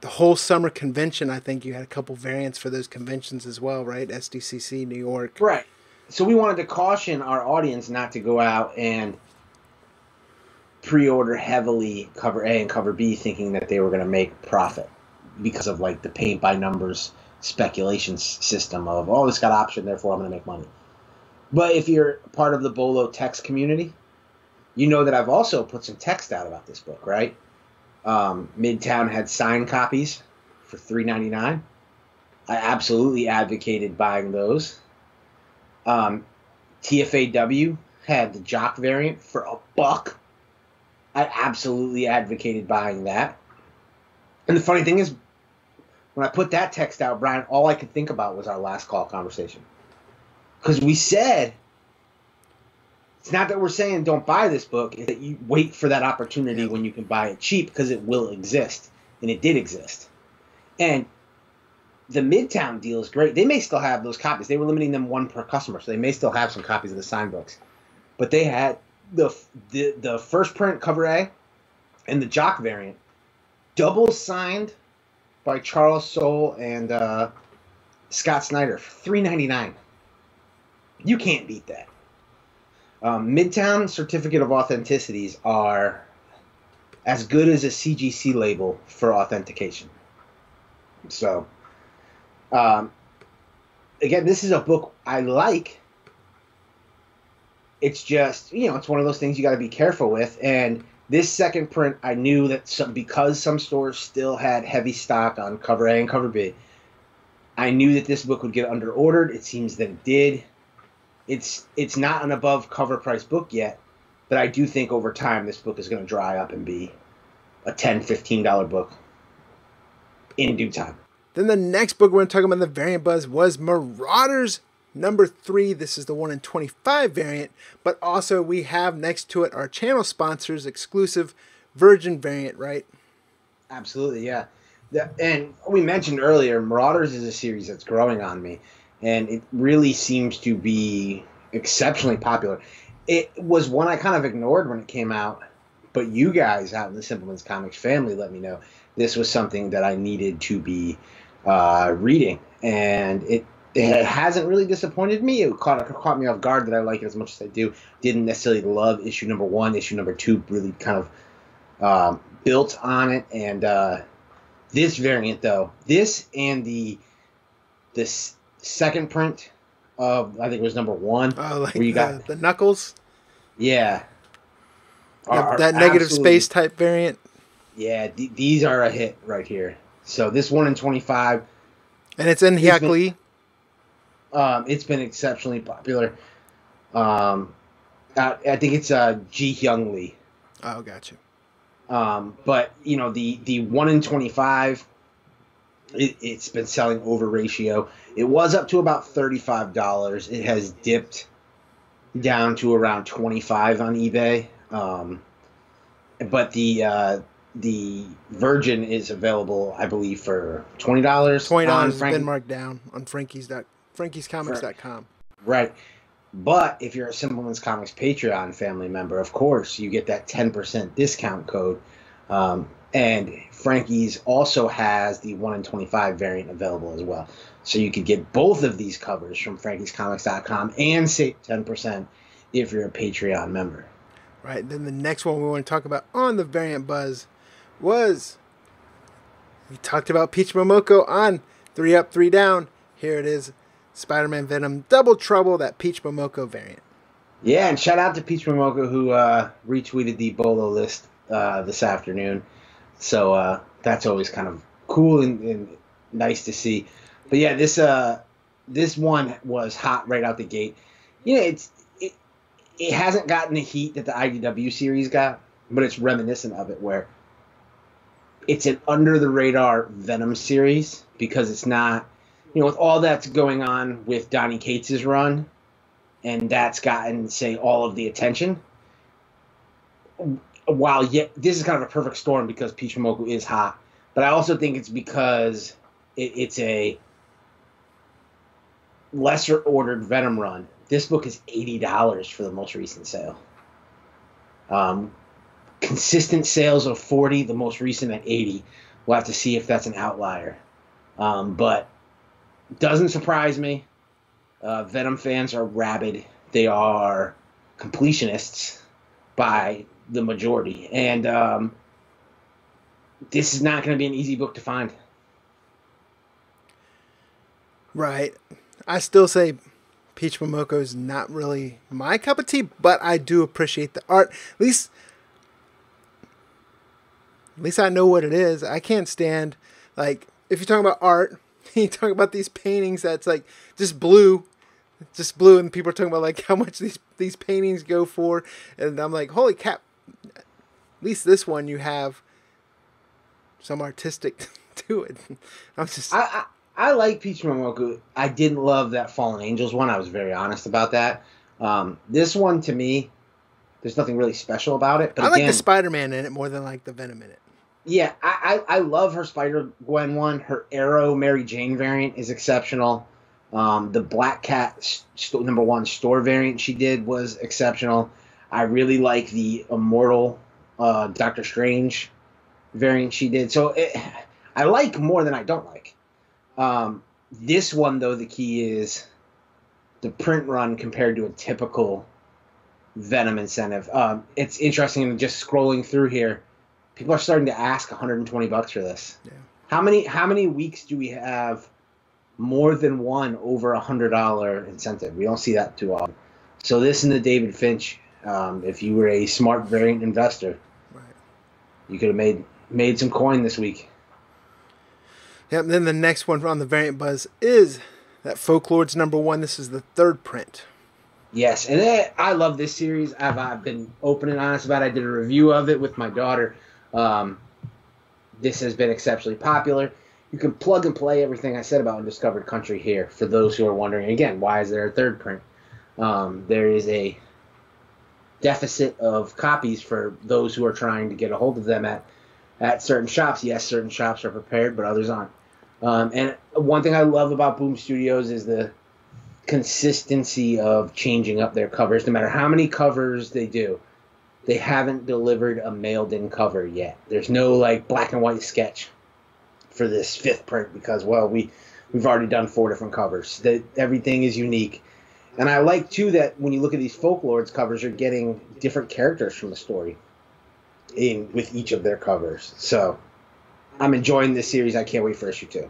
the whole summer convention. I think you had a couple variants for those conventions as well, right? SDCC, New York. Right. So we wanted to caution our audience not to go out and pre-order heavily cover A and cover B thinking that they were going to make profit because of like the paint-by-numbers speculation system of, oh, this got option, therefore I'm going to make money. But if you're part of the Bolo text community, you know that I've also put some text out about this book, right? Midtown had signed copies for $3.99. I absolutely advocated buying those. TFAW had the jock variant for $1. I absolutely advocated buying that. And the funny thing is, when I put that text out, Brian, all I could think about was our last call conversation. Because we said, it's not that we're saying don't buy this book, it's that you wait for that opportunity when you can buy it cheap because it will exist. And it did exist. And the Midtown deal is great. They may still have those copies. They were limiting them one per customer, so they may still have some copies of the signed books. But they had the first print cover A and the jock variant double signed by Charles Soule and Scott Snyder for $3.99. You can't beat that. Midtown Certificate of Authenticities are as good as a CGC label for authentication. So, again, this is a book I like. It's just, you know, it's one of those things you got to be careful with. And this second print, I knew that because some stores still had heavy stock on cover A and cover B, I knew that this book would get under-ordered. It seems that it did. It's not an above-cover price book yet, but I do think over time this book is going to dry up and be a $10, $15 book in due time. Then the next book we're going to talk about in the variant buzz was Marauders number 3. This is the 1 in 25 variant, but also we have next to it our channel sponsors exclusive Virgin variant, right? Absolutely, yeah. And we mentioned earlier, Marauders is a series that's growing on me. And it really seems to be exceptionally popular. It was one I kind of ignored when it came out, but you guys out in the Simple Man's Comics family let me know this was something that I needed to be reading. And it hasn't really disappointed me. It caught me off guard that I like it as much as I do. Didn't necessarily love issue number 1. Issue number 2 really kind of built on it. And this variant, though, this and this second print of, I think it was number 1. Oh, like where you got the knuckles? Yeah. That negative space type variant? Yeah, these are a hit right here. So this 1 in 25. And it's in Hyaklee. It's been exceptionally popular. I think it's Ji Hyung Lee. Oh, gotcha. But, you know, the 1 in 25... It's been selling over ratio. It was up to about $35. It has dipped down to around $25 on eBay. But The Virgin is available, I believe, for $20. $20 has been marked down on Frankie's Comics.com. Right. But if you're a Simple Man's Comics Patreon family member, of course, you get that 10% discount code. And Frankie's also has the 1 in 25 variant available as well. So you could get both of these covers from frankiescomics.com and save 10% if you're a Patreon member. Right. Then the next one we want to talk about on the Variant Buzz was we talked about Peach Momoko on 3 Up, 3 Down. Here it is. Spider-Man Venom Double Trouble, that Peach Momoko variant. Yeah, and shout out to Peach Momoko who retweeted the Bolo list this afternoon. So that's always kind of cool and nice to see. But yeah, this one was hot right out the gate. You know, it hasn't gotten the heat that the IDW series got, but it's reminiscent of it where it's an under-the-radar Venom series because it's not, you know, with all that's going on with Donny Cates' run, and that's gotten, say, all of the attention, while yet this is kind of a perfect storm because Peach Momoko is hot, but I also think it's because it's a lesser-ordered Venom run. This book is $80 for the most recent sale. Consistent sales of $40, the most recent at $80. We'll have to see if that's an outlier. But doesn't surprise me. Venom fans are rabid. They are completionists by the majority. And this is not going to be an easy book to find. Right. I still say Peach Momoko is not really my cup of tea, but I do appreciate the art. At least I know what it is. I can't stand, like, if you're talking about art, you talk about these paintings that's like just blue, and people are talking about like how much these paintings go for, and I'm like, holy cap! At least this one you have some artistic to it. I like Peach Momoko. I didn't love that Fallen Angels one. I was very honest about that. This one, to me, there's nothing really special about it. But I like the Spider-Man in it more than like the Venom in it. Yeah, I love her Spider-Gwen one. Her Arrow Mary Jane variant is exceptional. The Black Cat #1 store variant she did was exceptional. I really like the Immortal Doctor Strange variant she did. So I like more than I don't like. This one, though, the key is the print run compared to a typical Venom incentive. It's interesting, just scrolling through here, people are starting to ask $120 for this. Yeah. How many weeks do we have more than one over $100 incentive? We don't see that too often. So this and the David Finch, if you were a smart variant investor, right, you could have made some coin this week. Yep, and then the next one on the Variant Buzz is that Folklords #1. This is the third print. Yes, and I love this series. I've been open and honest about it. I did a review of it with my daughter. This has been exceptionally popular. You can plug and play everything I said about Undiscovered Country here for those who are wondering, again, why is there a third print? There is a deficit of copies for those who are trying to get a hold of them at certain shops. Yes, certain shops are prepared, but others aren't. And one thing I love about Boom Studios is the consistency of changing up their covers. No matter how many covers they do, they haven't delivered a mailed-in cover yet. There's no, like, black and white sketch for this fifth print because, well, we've already done 4 different covers. Everything is unique. And I like, too, that when you look at these Folklords covers, you're getting different characters from the story with each of their covers. So I'm enjoying this series. I can't wait for issue 2.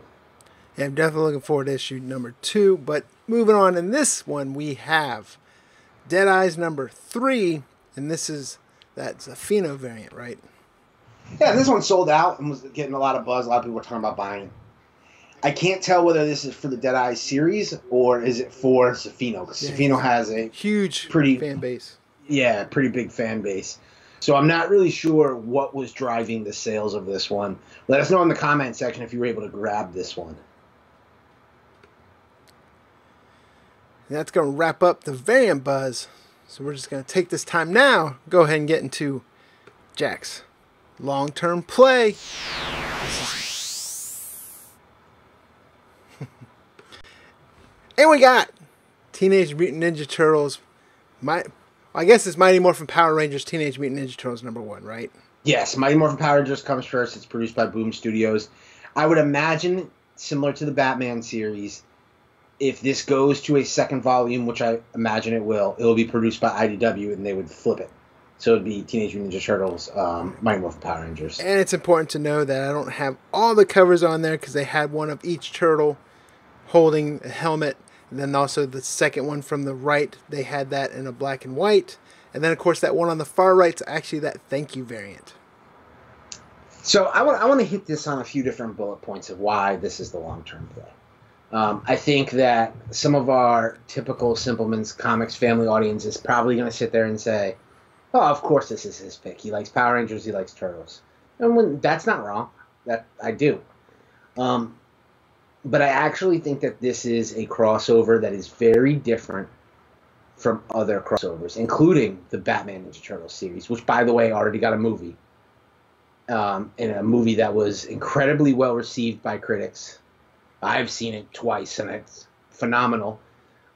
Yeah, I'm definitely looking forward to issue #2. But moving on, in this one we have Deadeyes #3, and this is that Zafino variant, right? Yeah, this one sold out and was getting a lot of buzz. A lot of people were talking about buying. I can't tell whether this is for the Deadeyes series or is it for Zafino, because Zafino has a huge fan base. Yeah, pretty big fan base. So I'm not really sure what was driving the sales of this one. Let us know in the comment section if you were able to grab this one. And that's going to wrap up the Variant Buzz. So we're just going to take this time now, go ahead and get into Jack's long-term play. And we got Teenage Mutant Ninja Turtles. I guess it's Mighty Morphin Power Rangers Teenage Mutant Ninja Turtles #1, right? Yes, Mighty Morphin Power Rangers comes first. It's produced by Boom Studios. I would imagine, similar to the Batman series, if this goes to a second volume, which I imagine it will be produced by IDW, and they would flip it. So it would be Teenage Mutant Ninja Turtles, Mighty Morphin Power Rangers. And it's important to know that I don't have all the covers on there because they had one of each turtle holding a helmet. And then also the second one from the right, they had that in a black and white. And then, of course, that one on the far right's actually that thank you variant. So I want to hit this on a few different bullet points of why this is the long-term play. I think that some of our typical Simple Man's Comics family audience is probably going to sit there and say, oh, of course this is his pick. He likes Power Rangers. He likes Turtles. And that's not wrong. That I do. But I actually think that this is a crossover that is very different from other crossovers, including the Batman Ninja Turtles series, which, by the way, already got a movie. And a movie that was incredibly well received by critics. I've seen it twice, and it's phenomenal.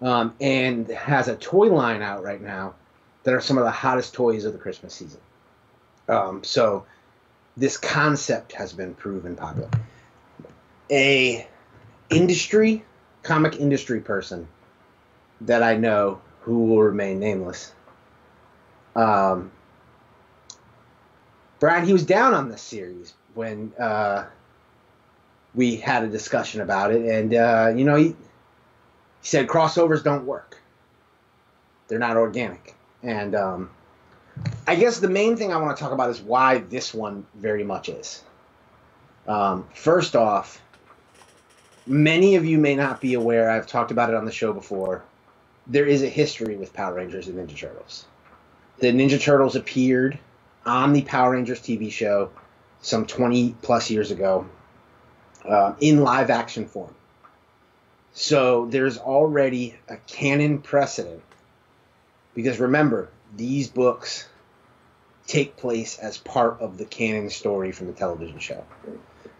And has a toy line out right now that are some of the hottest toys of the Christmas season. So this concept has been proven popular. A comic industry person that I know who will remain nameless. Brad, he was down on this series when we had a discussion about it, and you know, he said crossovers don't work; they're not organic. And I guess the main thing I want to talk about is why this one very much is. First off, many of you may not be aware, I've talked about it on the show before, there is a history with Power Rangers and Ninja Turtles. The Ninja Turtles appeared on the Power Rangers TV show some 20-plus years ago in live-action form. So there's already a canon precedent, because remember, these books take place as part of the canon story from the television show.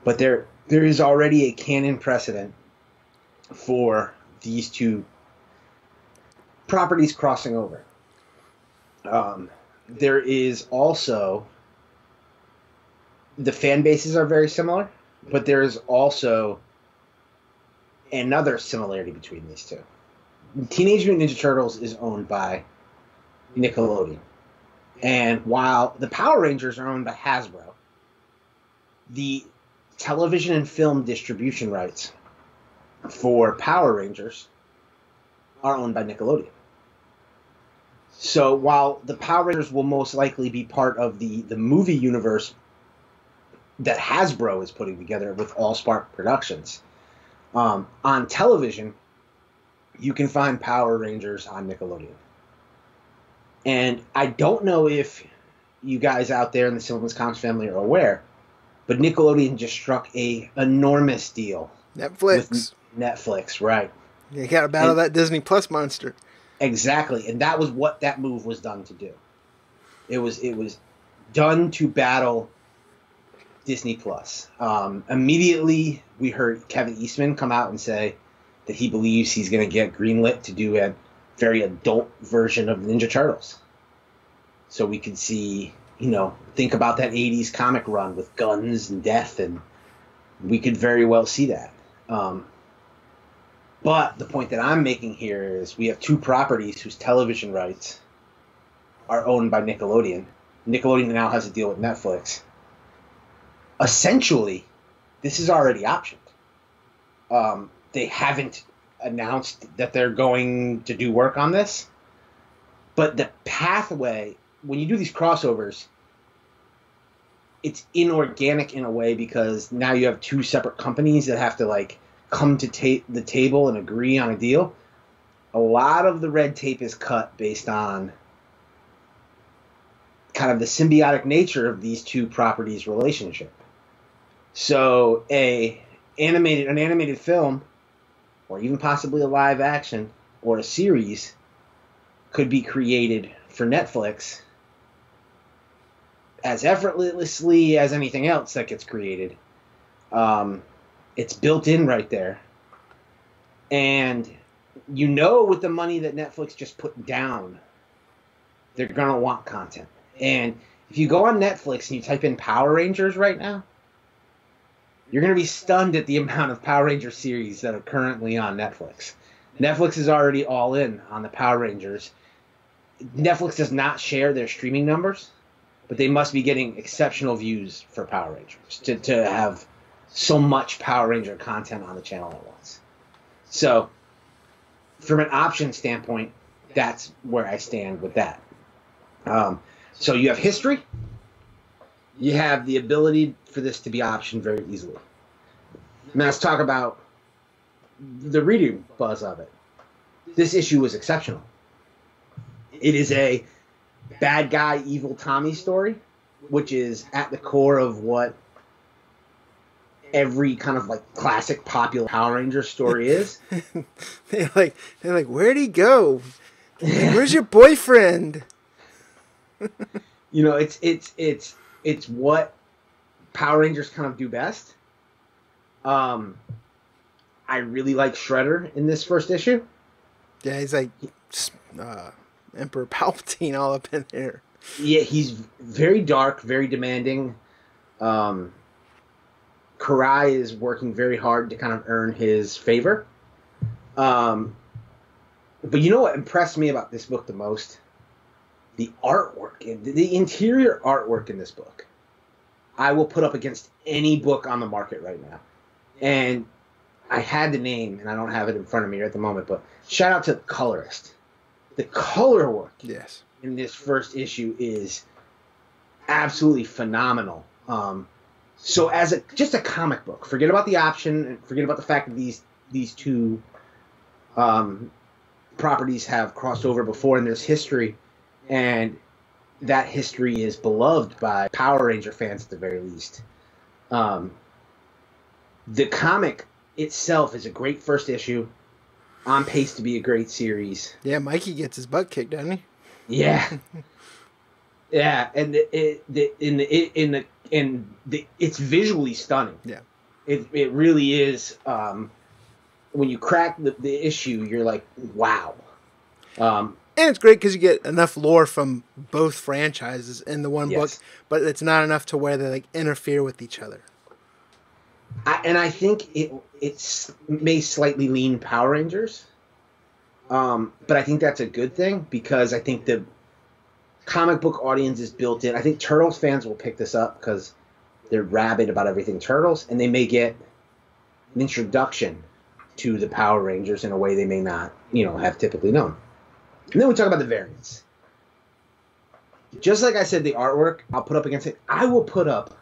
But there is already a canon precedent for these two properties crossing over. There is also, the fan bases are very similar, but there is also another similarity between these two. Teenage Mutant Ninja Turtles is owned by Nickelodeon. And while the Power Rangers are owned by Hasbro, the television and film distribution rights for Power Rangers are owned by Nickelodeon. So while the Power Rangers will most likely be part of the movie universe that Hasbro is putting together with AllSpark Productions, on television, you can find Power Rangers on Nickelodeon. And I don't know if you guys out there in the Simple Man's Comics family are aware, but Nickelodeon just struck an enormous deal. Netflix, right. You got to battle that Disney Plus monster. Exactly, and that was what that move was done to do. It was done to battle Disney Plus. Immediately, we heard Kevin Eastman come out and say that he believes he's going to get greenlit to do a very adult version of Ninja Turtles. So we could see... You know, think about that 80s comic run with guns and death, and we could very well see that. But the point that I'm making here is we have two properties whose television rights are owned by Nickelodeon. Nickelodeon now has a deal with Netflix. Essentially, this is already optioned. They haven't announced that they're going to do work on this, but the pathway... When you do these crossovers, it's inorganic in a way because now you have two separate companies that have to, like, come to the table and agree on a deal. A lot of the red tape is cut based on kind of the symbiotic nature of these two properties' relationship. So an animated film, or even possibly a live action or a series, could be created for Netflix as effortlessly as anything else that gets created. It's built in right there. And you know, with the money that Netflix just put down, they're going to want content. And if you go on Netflix and you type in Power Rangers right now, you're going to be stunned at the amount of Power Ranger series that are currently on Netflix. Netflix is already all in on the Power Rangers. Netflix does not share their streaming numbers, but they must be getting exceptional views for Power Rangers to have so much Power Ranger content on the channel at once. So from an option standpoint, that's where I stand with that. So you have history. You have the ability for this to be optioned very easily. Now let's talk about the reading buzz of it. This issue was exceptional. It is a bad guy, evil Tommy story, which is at the core of what every kind of like classic popular Power Ranger story is. they're like, where'd he go? Where's your boyfriend? You know, it's what Power Rangers kind of do best. I really like Shredder in this first issue. Yeah, he's like Emperor Palpatine all up in there. Yeah, he's very dark, very demanding. Karai is working very hard to kind of earn his favor. But you know what impressed me about this book the most? The artwork, the interior artwork in this book, I will put up against any book on the market right now. And I had the name, and I don't have it in front of me at the moment, but shout out to the colorist. The color work in this first issue is absolutely phenomenal. So as just a comic book, forget about the option, and forget about the fact that these two properties have crossed over before, and there's history. And that history is beloved by Power Ranger fans at the very least. The comic itself is a great first issue, on pace to be a great series. Yeah, Mikey gets his butt kicked, doesn't he? Yeah, yeah, and it's visually stunning. Yeah, it really is. When you crack the issue, you're like, wow. And it's great because you get enough lore from both franchises in the one book, but it's not enough to where they like interfere with each other. I think it may slightly lean Power Rangers, but I think that's a good thing because I think the comic book audience is built in. I think Turtles fans will pick this up because they're rabid about everything Turtles, and they may get an introduction to the Power Rangers in a way they may not, have typically known. And then we talk about the variants. Just like I said, the artwork, I'll put up against it. I will put up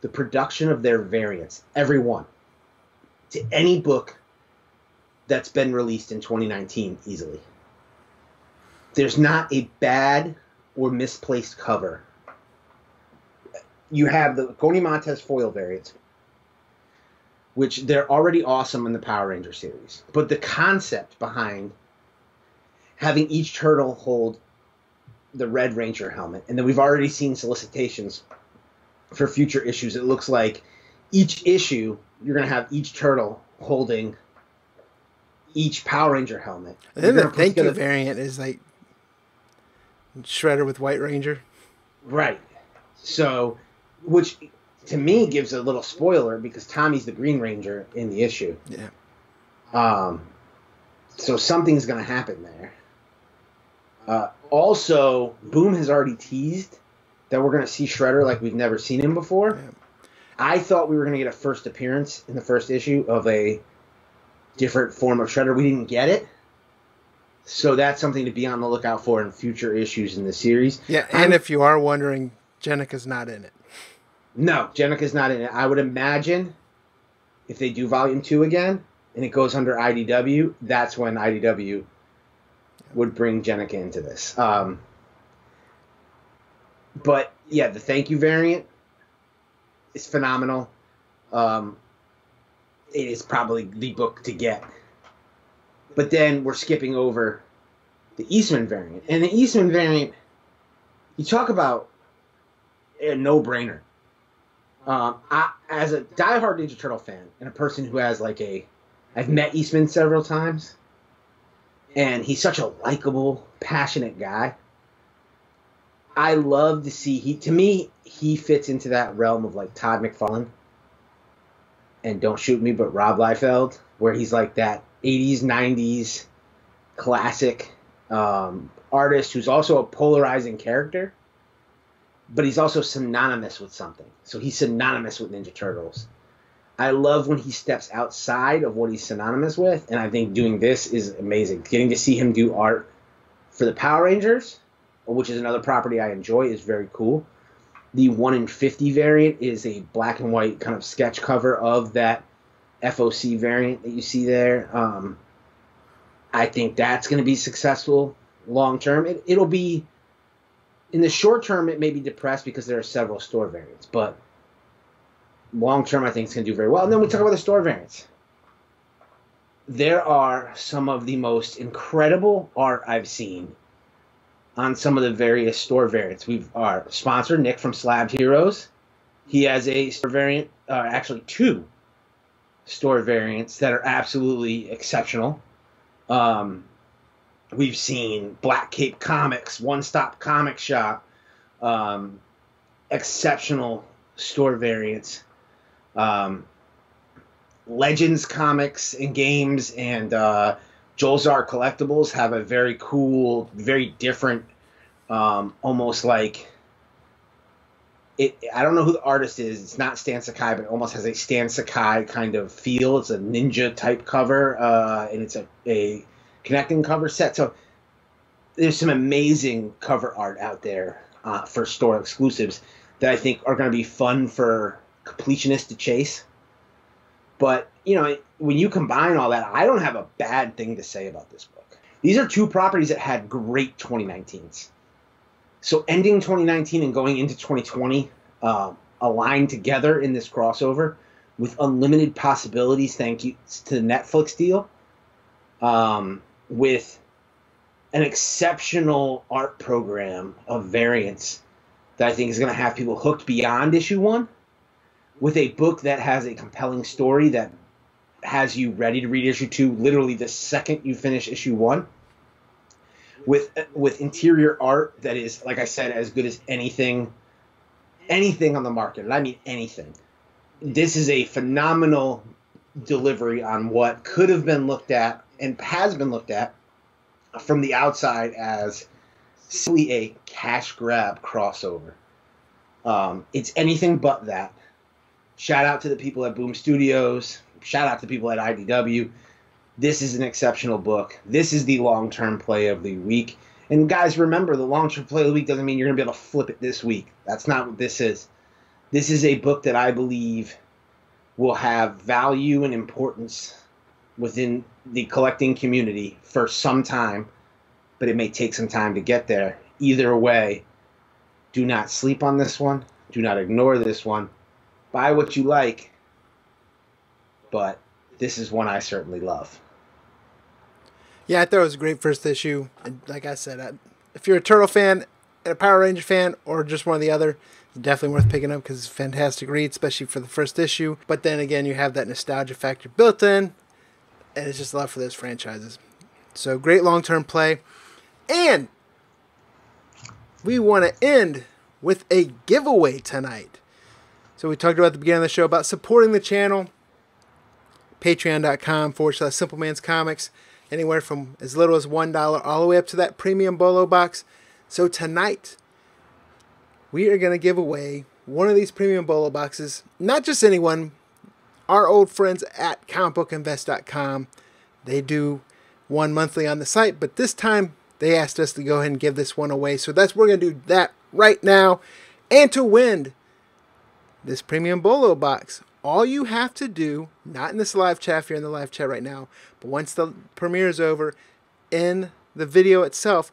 the production of their variants, every one, to any book that's been released in 2019 easily. There's not a bad or misplaced cover. You have the Coney Montes foil variants, which they're already awesome in the Power Ranger series. But the concept behind having each turtle hold the Red Ranger helmet. And then we've already seen solicitations for future issues. It looks like each issue, you're going to have each turtle holding each Power Ranger helmet. And then the thank you variant is like Shredder with White Ranger. Right. So, which to me gives a little spoiler because Tommy's the Green Ranger in the issue. Yeah. So something's going to happen there. Also, Boom has already teased that we're going to see Shredder like we've never seen him before. Yeah. I thought we were going to get a first appearance in the first issue of a different form of Shredder. We didn't get it. So that's something to be on the lookout for in future issues in the series. Yeah, and if you are wondering, Jenica's not in it. No, Jenica's not in it. I would imagine if they do Volume 2 again, and it goes under IDW, that's when IDW would bring Jenica into this. But, yeah, the thank you variant is phenomenal. It is probably the book to get. But then we're skipping over the Eastman variant. And the Eastman variant, you talk about a no-brainer. As a diehard Ninja Turtle fan and a person who has like a... I've met Eastman several times, and he's such a likable, passionate guy. I love to see he fits into that realm of like Todd McFarlane and Don't Shoot Me, but Rob Liefeld, where he's like that 80s, 90s classic artist who's also a polarizing character, but he's also synonymous with something. So he's synonymous with Ninja Turtles. I love when he steps outside of what he's synonymous with, and I think doing this is amazing. Getting to see him do art for the Power Rangers, which is another property I enjoy, is very cool. The 1 in 50 variant is a black and white kind of sketch cover of that FOC variant that you see there. I think that's going to be successful long term. It'll be, in the short term, it may be depressed because there are several store variants, but long term, I think it's going to do very well. And then we talk about the store variants. There are some of the most incredible art I've seen on some of the various store variants. Our sponsor, Nick from Slabbed Heroes, he has a store variant, actually two store variants that are absolutely exceptional. We've seen Black Cape Comics, One Stop Comic Shop, exceptional store variants. Legends Comics and Games and Joel's Art Collectibles have a very cool, very different, almost like it. I don't know who the artist is. It's not Stan Sakai, but it almost has a Stan Sakai kind of feel. It's a ninja type cover, and it's a connecting cover set. So there's some amazing cover art out there for store exclusives that I think are going to be fun for completionists to chase. But, you know, when you combine all that, I don't have a bad thing to say about this book. These are two properties that had great 2019s. So ending 2019 and going into 2020 aligned together in this crossover with unlimited possibilities, thank you to the Netflix deal, with an exceptional art program of variants that I think is going to have people hooked beyond issue one, with a book that has a compelling story that has you ready to read issue two literally the second you finish issue one, with interior art that is, like I said, as good as anything on the market. And I mean anything. This is a phenomenal delivery on what could have been looked at and has been looked at from the outside as simply a cash grab crossover. It's anything but that. Shout out to the people at Boom Studios. Shout out to the people at IDW. This is an exceptional book. This is the long-term play of the week. And guys, remember, the long-term play of the week doesn't mean you're going to be able to flip it this week. That's not what this is. This is a book that I believe will have value and importance within the collecting community for some time, but it may take some time to get there. Either way, do not sleep on this one. Do not ignore this one. Buy what you like, but this is one I certainly love. Yeah, I thought it was a great first issue. And like I said, if you're a Turtle fan, a Power Ranger fan, or just one or the other, it's definitely worth picking up because it's a fantastic read, especially for the first issue. But then again, you have that nostalgia factor built in, and it's just love for those franchises. So great long-term play. And we want to end with a giveaway tonight. So we talked about at the beginning of the show about supporting the channel, patreon.com/Simple Man's Comics, anywhere from as little as $1 all the way up to that premium Bolo box. So tonight, we are going to give away one of these premium Bolo boxes, not just anyone, our old friends at comicbookinvest.com. They do one monthly on the site, but this time they asked us to go ahead and give this one away. So that's we're going to do that right now. And to win this premium Bolo box, all you have to do, not in this live chat if you're in the live chat right now, but once the premiere is over, in the video itself,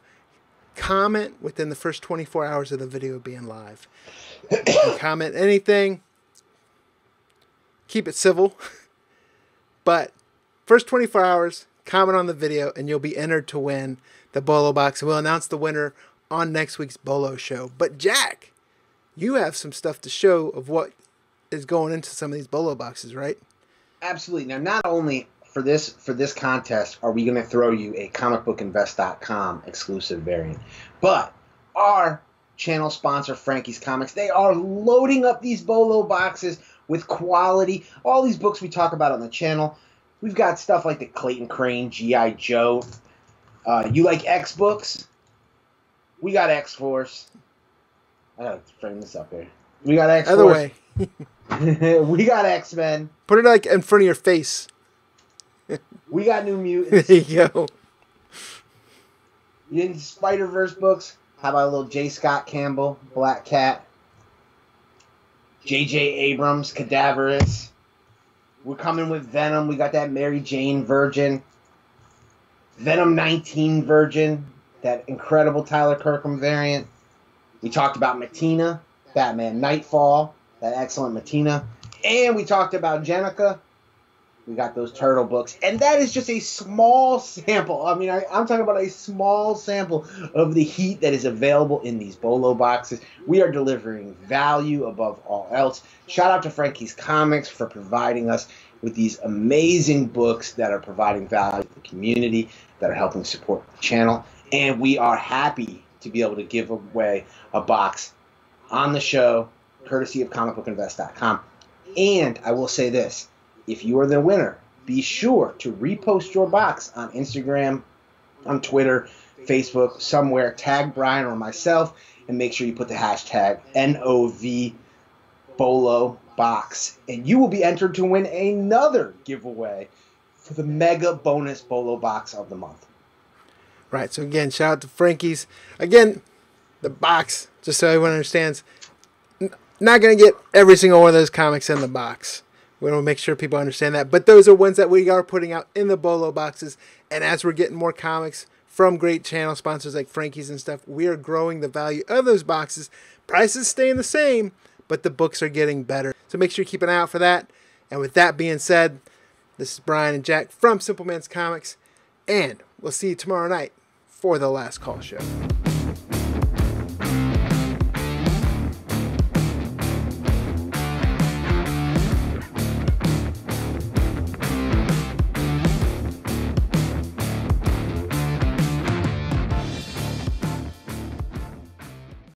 comment within the first 24 hours of the video being live. Comment anything. Keep it civil. But first 24 hours, comment on the video, and you'll be entered to win the Bolo box. We'll announce the winner on next week's Bolo show. But Jack, you have some stuff to show of what is going into some of these Bolo boxes, right? Absolutely. Now, not only for this contest are we going to throw you a comicbookinvest.com exclusive variant, but our channel sponsor, Frankie's Comics, they are loading up these Bolo boxes with quality. All these books we talk about on the channel, we've got stuff like the Clayton Crane, G.I. Joe. You like X books? We got X-Force. I gotta frame this up here. We got X-Force. Either way. We got X-Men. Put it like in front of your face. We got New Mutants. There you go. You didn't Spider-Verse books? How about a little J. Scott Campbell, Black Cat, J.J. Abrams, Cadaverous. We're coming with Venom. We got that Mary Jane Virgin, Venom 19 Virgin, that incredible Tyler Kirkham variant. We talked about Matina, Batman Nightfall, that excellent Matina. And we talked about Jenica. We got those turtle books. And that is just a small sample. I mean, I'm talking about a small sample of the heat that is available in these Bolo boxes. We are delivering value above all else. Shout out to Frankie's Comics for providing us with these amazing books that are providing value to the community, that are helping support the channel. And we are happy to be able to give away a box on the show, courtesy of comicbookinvest.com. And I will say this, if you are the winner, be sure to repost your box on Instagram, on Twitter, Facebook, somewhere. Tag Brian or myself, and make sure you put the hashtag #NOVBoloBox. And you will be entered to win another giveaway for the mega bonus Bolo box of the month. Right, so again, shout out to Frankie's. Again, the box, just so everyone understands, not going to get every single one of those comics in the box. We want to make sure people understand that. But those are ones that we are putting out in the Bolo boxes. And as we're getting more comics from great channel sponsors like Frankie's and stuff, we are growing the value of those boxes. Prices staying the same, but the books are getting better. So make sure you keep an eye out for that. And with that being said, this is Brian and Jack from Simple Man's Comics. And we'll see you tomorrow night for the Last Call Show.